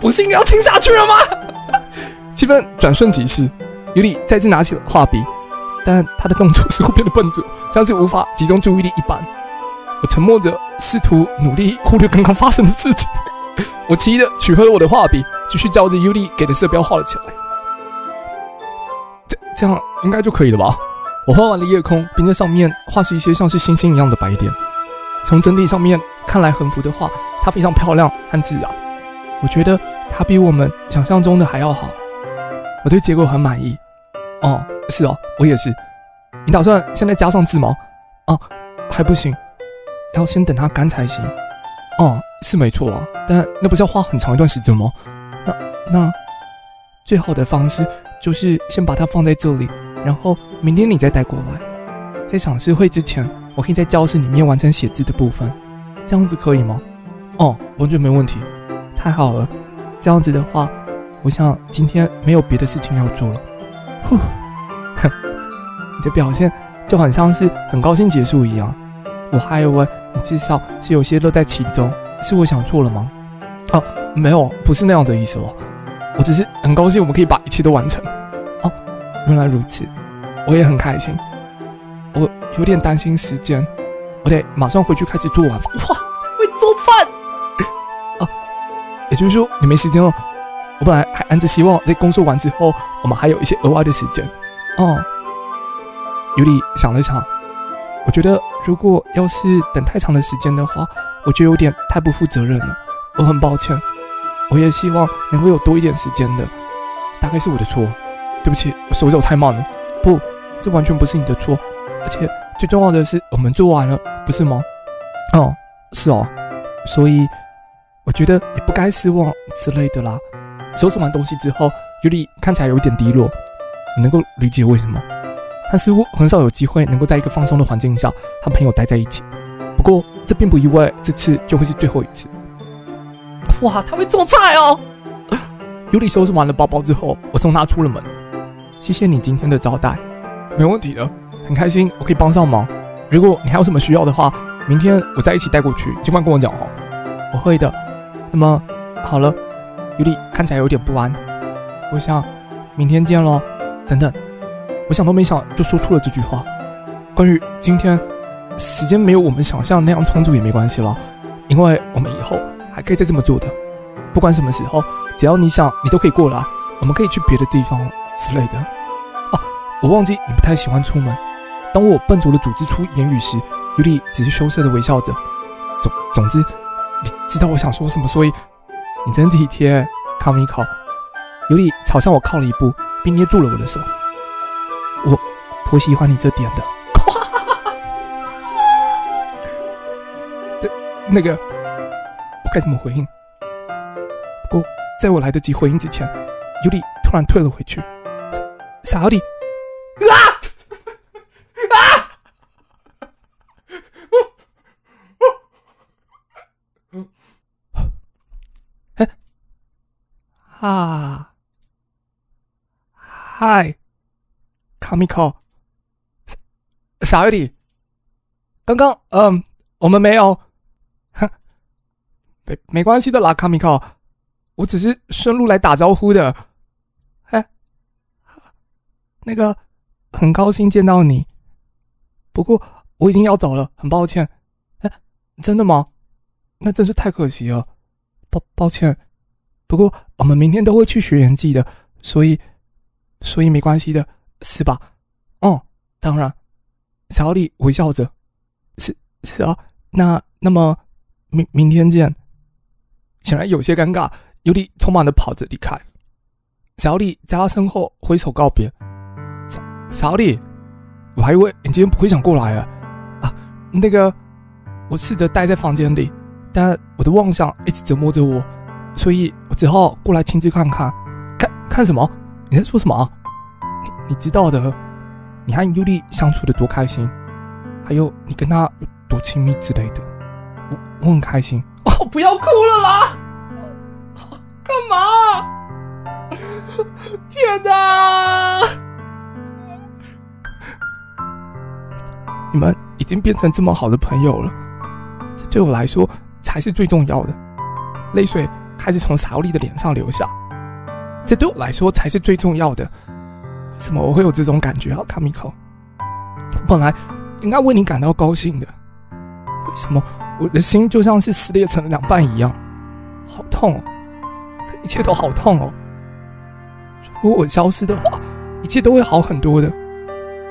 不是应该要亲下去了吗？气氛转瞬即逝，尤里再次拿起了画笔，但他的动作似乎变得笨拙，像是无法集中注意力一般。我沉默着，试图努力忽略刚刚发生的事情。我奇异的取回了我的画笔，继续照着尤里给的色标画了起来。这这样应该就可以了吧？我画完了夜空，并在上面画是一些像是星星一样的白点。从整体上面看来，横幅的画它非常漂亮和自然。我觉得它比我们想象中的还要好，我对结果很满意。哦，是哦，我也是。你打算现在加上字吗？啊，还不行，要先等它干才行。哦，是没错啊，但那不是要花很长一段时间吗？那那最好的方式就是先把它放在这里，然后明天你再带过来。在赏识会之前，我可以在教室里面完成写字的部分，这样子可以吗？哦，完全没问题。太好了，这样子的话，我想今天没有别的事情要做了。呼，哼，你的表现就很像是很高兴结束一样。我还以为你至少是有些乐在其中，是我想错了吗？哦、啊，没有，不是那样的意思哦。我只是很高兴我们可以把一切都完成。哦、啊，原来如此，我也很开心。我有点担心时间，我得马上回去开始做晚饭。哇，会做饭！也就是说，你没时间了。我本来还按着希望，在工作完之后，我们还有一些额外的时间。哦，尤里想了想，我觉得如果要是等太长的时间的话，我就有点太不负责任了。我很抱歉，我也希望能够有多一点时间的。大概是我的错，对不起，我手脚太慢了。不，这完全不是你的错。而且最重要的是，我们做完了，不是吗？哦，是哦，所以。我觉得也不该失望之类的啦。收拾完东西之后，尤里看起来有一点低落，你能够理解为什么。他似乎很少有机会能够在一个放松的环境下和朋友待在一起。不过这并不意味这次就会是最后一次。哇，他会做菜哦！尤里收拾完了包包之后，我送他出了门。谢谢你今天的招待，没问题的，很开心我可以帮上忙。如果你还有什么需要的话，明天我再一起带过去，尽管跟我讲哦。我会的。那么好了，尤里看起来有点不安。我想，明天见咯。等等，我想都没想就说出了这句话。关于今天，时间没有我们想象那样充足也没关系了，因为我们以后还可以再这么做的。不管什么时候，只要你想，你都可以过来，我们可以去别的地方之类的。啊，我忘记你不太喜欢出门。当我笨拙地组织出言语时，Yuri只是羞涩地微笑着。总总之，你知道我想说什么，所以你真体贴。卡米考，Yuri朝向我靠了一步，并捏住了我的手。我颇喜欢你这点的。那个，我该怎么回应？不过在我来得及回应之前，Yuri突然退了回去。傻奥利！啊啊！哎，啊！嗨，卡米考，傻Yuri，刚刚嗯，我们没有，哼，没没关系的啦，卡米考，我只是顺路来打招呼的。哎，那个，很高兴见到你，不过我已经要走了，很抱歉。哎，真的吗？那真是太可惜了，抱抱歉。不过我们明天都会去学园祭的，所以，所以没关系的，是吧？哦、嗯，当然。小李微笑着，是是啊，那那么明明天见。显然有些尴尬，尤里匆忙的跑着离开。小李在他身后挥手告别。小小李，我还以为你今天不会想过来啊！啊，那个，我试着待在房间里，但我的妄想一直折磨着我。所以我只好过来亲自看看，看看什么？你在说什么啊？你你知道的，你和 Yuri 相处的多开心，还有你跟他有多亲密之类的，我我很开心。哦，不要哭了啦！干嘛？天哪！你们已经变成这么好的朋友了，这对我来说才是最重要的。泪水开始从傻奥利的脸上流下，这对我来说才是最重要的。为什么我会有这种感觉啊，卡米考？我本来应该为你感到高兴的，为什么我的心就像是撕裂成两半一样？好痛哦，这一切都好痛哦。如果我消失的话，一切都会好很多的。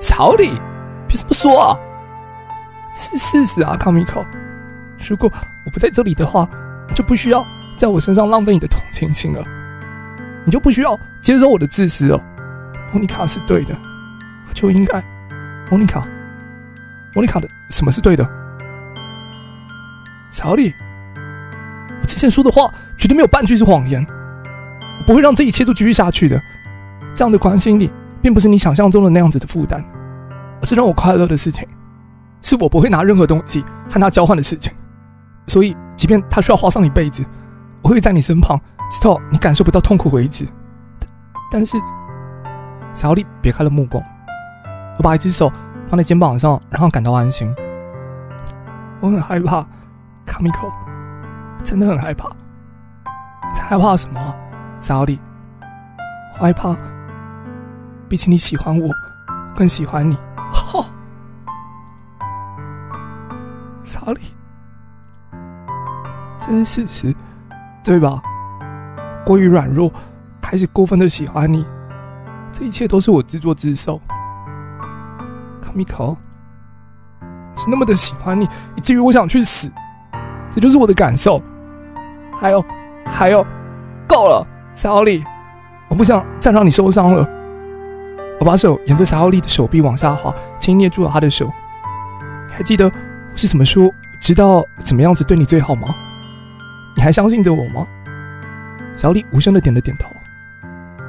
傻奥利，凭什么说啊？是事实啊，卡米考。如果我不在这里的话，你就不需要在我身上浪费你的同情心了，你就不需要接受我的自私了。莫妮卡是对的，我就应该……莫妮卡，莫妮卡的什么是对的？小李，我之前说的话绝对没有半句是谎言，我不会让这一切都继续下去的。这样的关心你，并不是你想象中的那样子的负担，而是让我快乐的事情，是我不会拿任何东西和他交换的事情，所以。即便他需要花上一辈子，我会在你身旁，直到你感受不到痛苦为止。但是，小奥利别开了目光，我把一只手放在肩膀上，让他感到安心。我很害怕，卡米考，真的很害怕。你在害怕什么，小奥利？我害怕，比起你喜欢我，我更喜欢你。哦，小奥利。这是事实，对吧？过于软弱，开始过分的喜欢你，这一切都是我自作自受。卡米考，是那么的喜欢你，以至于我想去死，这就是我的感受。还有，还有，够了，傻奥利，我不想再让你受伤了。我把手沿着傻奥利的手臂往下滑，轻捏住了他的手。你还记得我是怎么说？知道怎么样子对你最好吗？你还相信着我吗？小李无声的点了点头。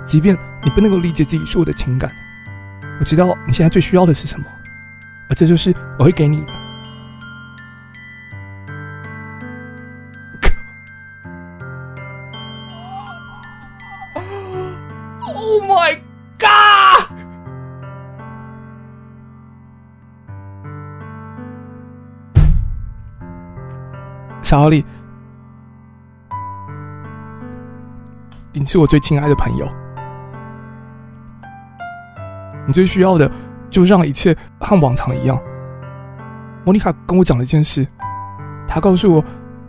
即便你不能够理解自己所有的情感，我知道你现在最需要的是什么，而这就是我会给你的。Oh my god！ 小李。你是我最亲爱的朋友，你最需要的就让一切和往常一样。莫妮卡跟我讲了一件事，她告诉我，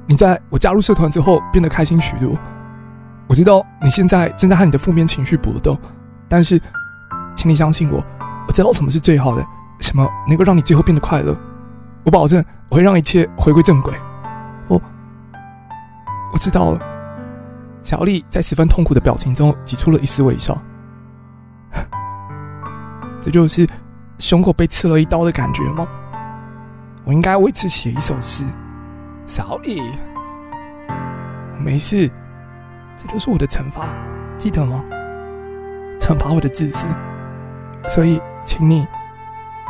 你在我加入社团之后变得开心许多。我知道你现在正在和你的负面情绪搏斗，但是请你相信我，我知道什么是最好的，什么能够让你最后变得快乐。我保证我会让一切回归正轨。我我知道了。小丽在十分痛苦的表情中挤出了一丝微笑。这就是胸口被刺了一刀的感觉吗？我应该为此写一首诗。小丽，我没事，这就是我的惩罚，记得吗？惩罚我的自私。所以请你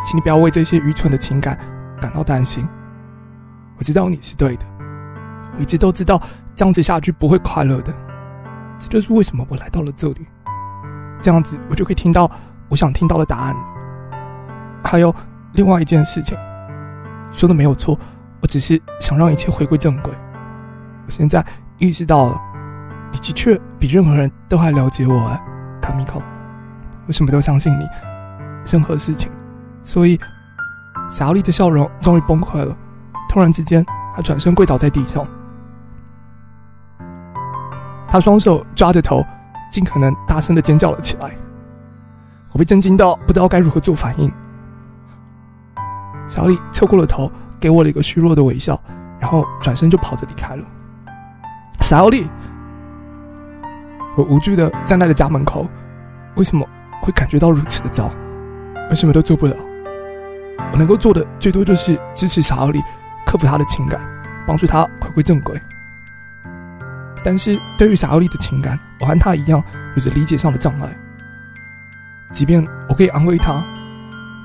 请你不要为这些愚蠢的情感感到担心。我知道你是对的，我一直都知道这样子下去不会快乐的，这就是为什么我来到了这里。这样子我就可以听到我想听到的答案。还有另外一件事情，说的没有错，我只是想让一切回归正轨。我现在意识到了，你的确比任何人都还了解我啊，卡米口。我什么都相信你，任何事情。所以小丽的笑容终于崩溃了，突然之间她转身跪倒在地上，她双手抓着头，尽可能大声地尖叫了起来。我被震惊到不知道该如何做反应。小丽侧过了头，给我了一个虚弱的微笑，然后转身就跑着离开了。小丽，我无助地站在了家门口。为什么会感觉到如此的糟？我什么都做不了，我能够做的最多就是支持小奥利克服他的情感，帮助他回归正轨。但是对于小奥利的情感，我和他一样有着理解上的障碍。即便我可以安慰他，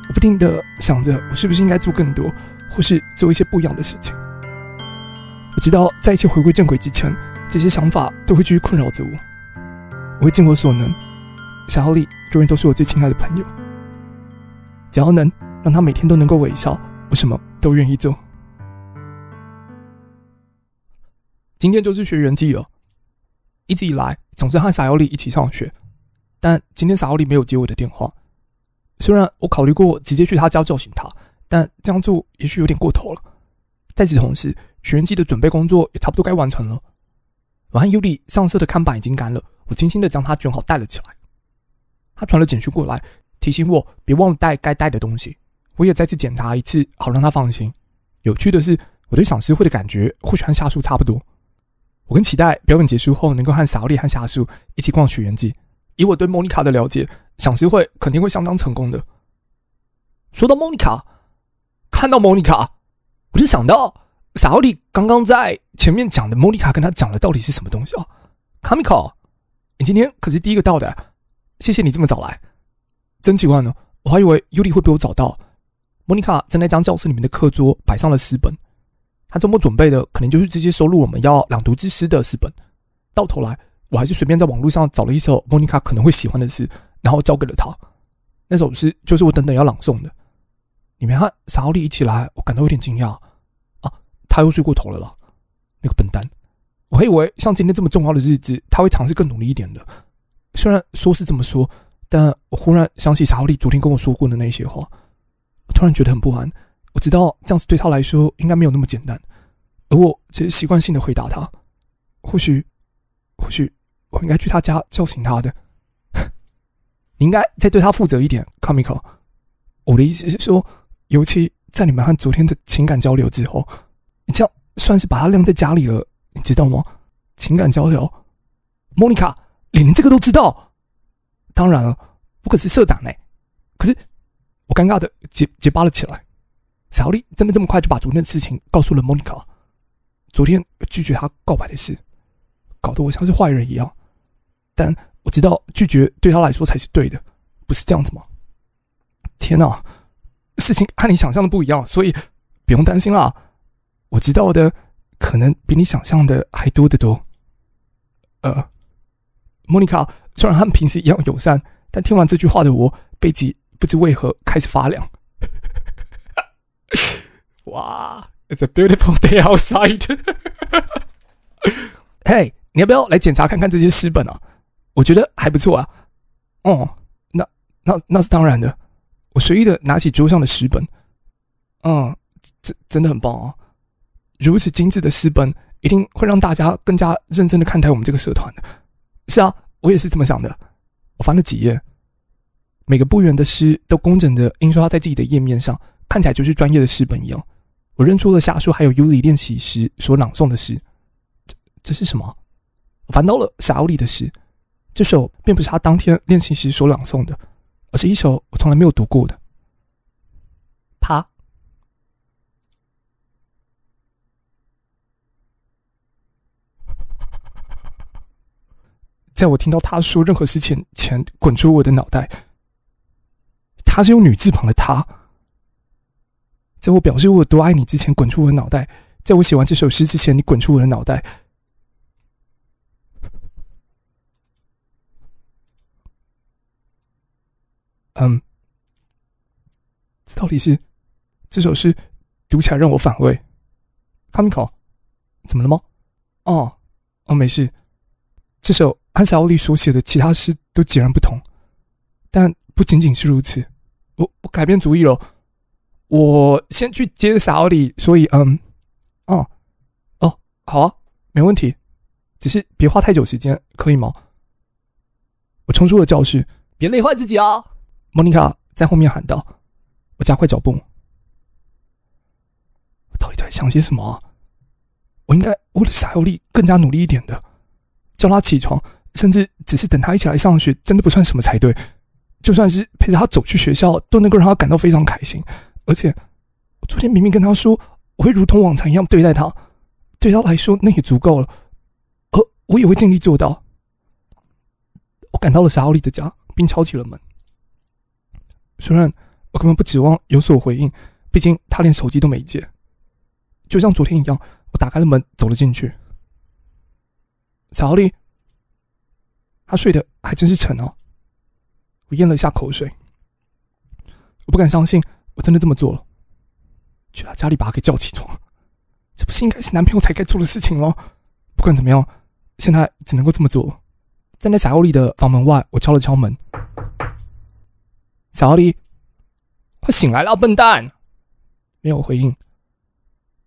我不停地想着我是不是应该做更多，或是做一些不一样的事情。我知道在一切回归正轨之前，这些想法都会继续困扰着我。我会尽我所能，小奥利永远都是我最亲爱的朋友，只要能让他每天都能够微笑，我什么都愿意做。今天就是学员季了，一直以来总是和傻妖丽一起上学，但今天傻妖丽没有接我的电话。虽然我考虑过直接去他家叫醒他，但这样做也许有点过头了。在此同时，学员季的准备工作也差不多该完成了。我和 Yuri 上色的看板已经干了，我轻轻地将它卷好带了起来。他传了简讯过来，提醒我别忘了带该带的东西。我也再次检查一次，好让他放心。有趣的是，我对赏诗会的感觉或许和夏树差不多。我更期待表演结束后能够和小丽和夏树一起逛学园季。以我对莫妮卡的了解，赏诗会肯定会相当成功的。说到莫妮卡，看到莫妮卡，我就想到小丽刚刚在前面讲的，莫妮卡跟他讲的到底是什么东西啊？卡米卡，你今天可是第一个到的，谢谢你这么早来。真奇怪呢，我还以为 Yuri 会被我找到。莫妮卡正在将教室里面的课桌摆上了诗本，她周末准备的可能就是这些收录我们要朗读之诗的诗本。到头来，我还是随便在网络上找了一首莫妮卡可能会喜欢的诗，然后交给了她。那首诗就是我等等要朗诵的。你们和傻奥利一起来，我感到有点惊讶啊！他又睡过头了啦，那个笨蛋！我还以为像今天这么重要的日子，他会尝试更努力一点的。虽然说是这么说，但我忽然想起傻奥利昨天跟我说过的那些话，我突然觉得很不安。我知道这样子对他来说应该没有那么简单，而我只是习惯性的回答他。或许，或许我应该去他家叫醒他的。你应该再对他负责一点，卡米卡。我的意思是说，尤其在你们和昨天的情感交流之后，你这样算是把他晾在家里了，你知道吗？情感交流，莫妮卡，你连这个都知道？当然了，我可是社长呢。可是我尴尬的结结巴了起来。小丽真的这么快就把昨天的事情告诉了莫妮卡？昨天拒绝她告白的事，搞得我像是坏人一样。但我知道拒绝对她来说才是对的，不是这样子吗？天哪，事情和你想象的不一样，所以不用担心啦。我知道的可能比你想象的还多得多。呃，莫妮卡虽然和平时一样友善，但听完这句话的我，背脊不知为何开始发凉。哇 ，It's a beautiful day outside 。Hey， 你要不要来检查看看这些诗本啊？我觉得还不错啊。哦、嗯，那那那是当然的。我随意的拿起桌上的石本，嗯，真真的很棒啊！如此精致的私奔，一定会让大家更加认真的看待我们这个社团的。是啊，我也是这么想的。我翻了几页，每个部员的诗都工整的印刷在自己的页面上，看起来就是专业的诗本一样。我认出了下树还有 Yuri 练习时所朗诵的诗。这这是什么？我翻到了沙欧里的诗。这首并不是他当天练习时所朗诵的，而是一首我从来没有读过的。啪。 在我听到他说任何事情前，滚出我的脑袋。他是用女字旁的他。在我表示我有多爱你之前，滚出我的脑袋。在我写完这首诗之前，你滚出我的脑袋。嗯，这到底是这首诗读起来让我反胃。卡米考，怎么了吗？哦，哦，没事。这首。 和小奥利所写的其他诗都截然不同，但不仅仅是如此。我我改变主意了，我先去接小奥利，所以嗯，哦哦，好啊，没问题，只是别花太久时间，可以吗？我冲出了教室，别累坏自己啊！莫妮卡在后面喊道。我加快脚步。我到底在想些什么啊？我应该为了小奥利更加努力一点的，叫他起床。 甚至只是等他一起来上学，真的不算什么才对。就算是陪着他走去学校，都能够让他感到非常开心。而且，我昨天明明跟他说我会如同往常一样对待他，对他来说那也足够了。而我也会尽力做到。我赶到了沙奥利的家，并敲起了门。虽然我根本不指望有所回应，毕竟他连手机都没接。就像昨天一样，我打开了门，走了进去。沙奥利。 他睡得还真是沉哦。我咽了一下口水，我不敢相信我真的这么做了，去他家里把他给叫起床，这不是应该是男朋友才该做的事情吗？不管怎么样，现在只能够这么做了。站在小奥利的房门外，我敲了敲门。小奥利，快醒来啦，笨蛋！没有回应。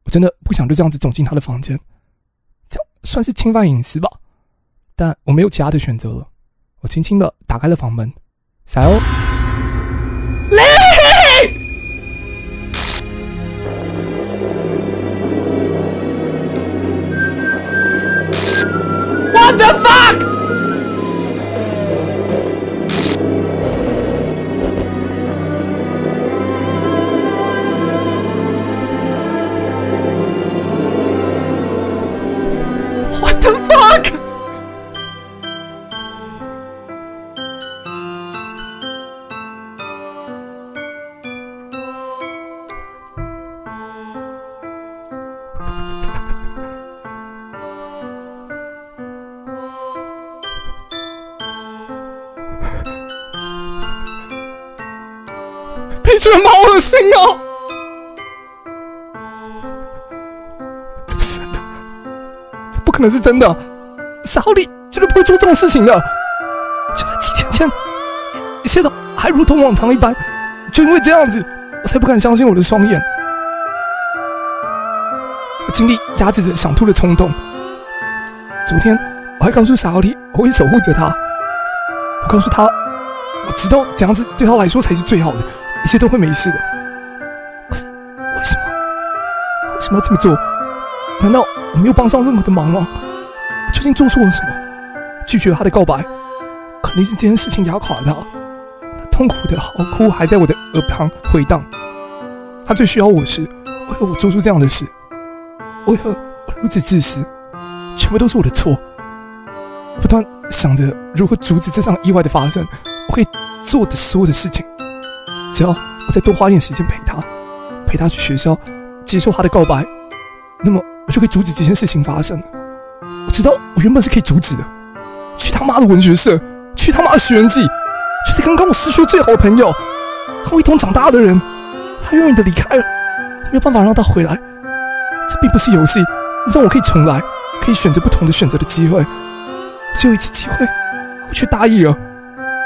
我真的不想就这样子走进他的房间，这样算是侵犯隐私吧。 但我没有其他的选择了，我轻轻的打开了房门。小欧，What the fuck！ 这么恶心哦！这不是真的，这不可能是真的。沙奥利绝对不会做这种事情的。就在几天前，一切都还如同往常一般。就因为这样子，我才不敢相信我的双眼。我尽力压制着想吐的冲动。昨天我还告诉沙奥利，我会守护着他。我告诉他，我知道怎样子对他来说才是最好的。 一切都会没事的。可是为什么？他为什么要这么做？难道我没有帮上任何的忙吗？究竟做错了什么？拒绝他的告白，肯定是这件事情压垮了他。他痛苦的嚎哭还在我的耳旁回荡。他最需要我时，为何我做出这样的事？为何我如此自私？全部都是我的错。不断想着如何阻止这场意外的发生，我可以做的所有的事情。 只要我再多花点时间陪他，陪他去学校，接受他的告白，那么我就可以阻止这件事情发生了。我知道我原本是可以阻止的。去他妈的文学社，去他妈的学人祭，就是刚刚我失去了最好的朋友，和我一同长大的人，他永远的离开了，没有办法让他回来。这并不是游戏，让我可以重来，可以选择不同的选择的机会。只有一次机会，我却大意了。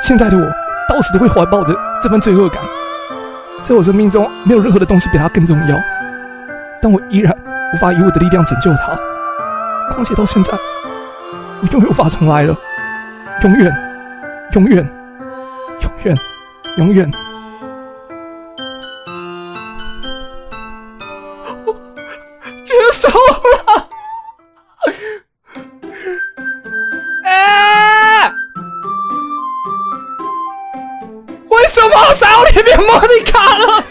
现在的我到死都会怀抱着这份罪恶感。在我生命中，没有任何的东西比他更重要，但我依然无法以我的力量拯救他。况且到现在，我永远无法重来了，永远，永远，永远，永远。接受了。我想要里面Monika了，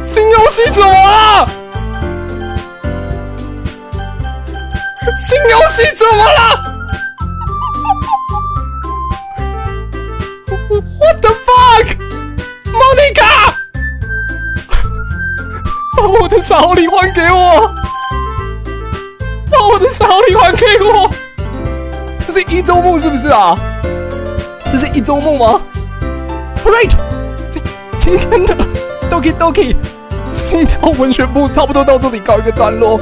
新游戏怎么了？新游戏怎么了？ What the fuck， Monika， 把我的小礼还给我，把我的小礼还给我。这是一周目是不是啊？这是一周目吗 ？Right， 今今天的 Doki Doki 心跳文学部差不多到这里告一个段落。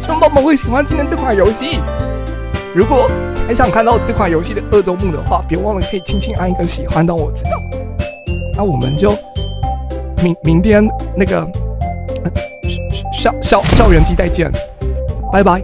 希望宝宝们会喜欢今天这款游戏。如果还想看到这款游戏的二周目的话，别忘了可以轻轻按一个喜欢，让我知道。那我们就明明天那个、呃、校校校园季再见，拜拜。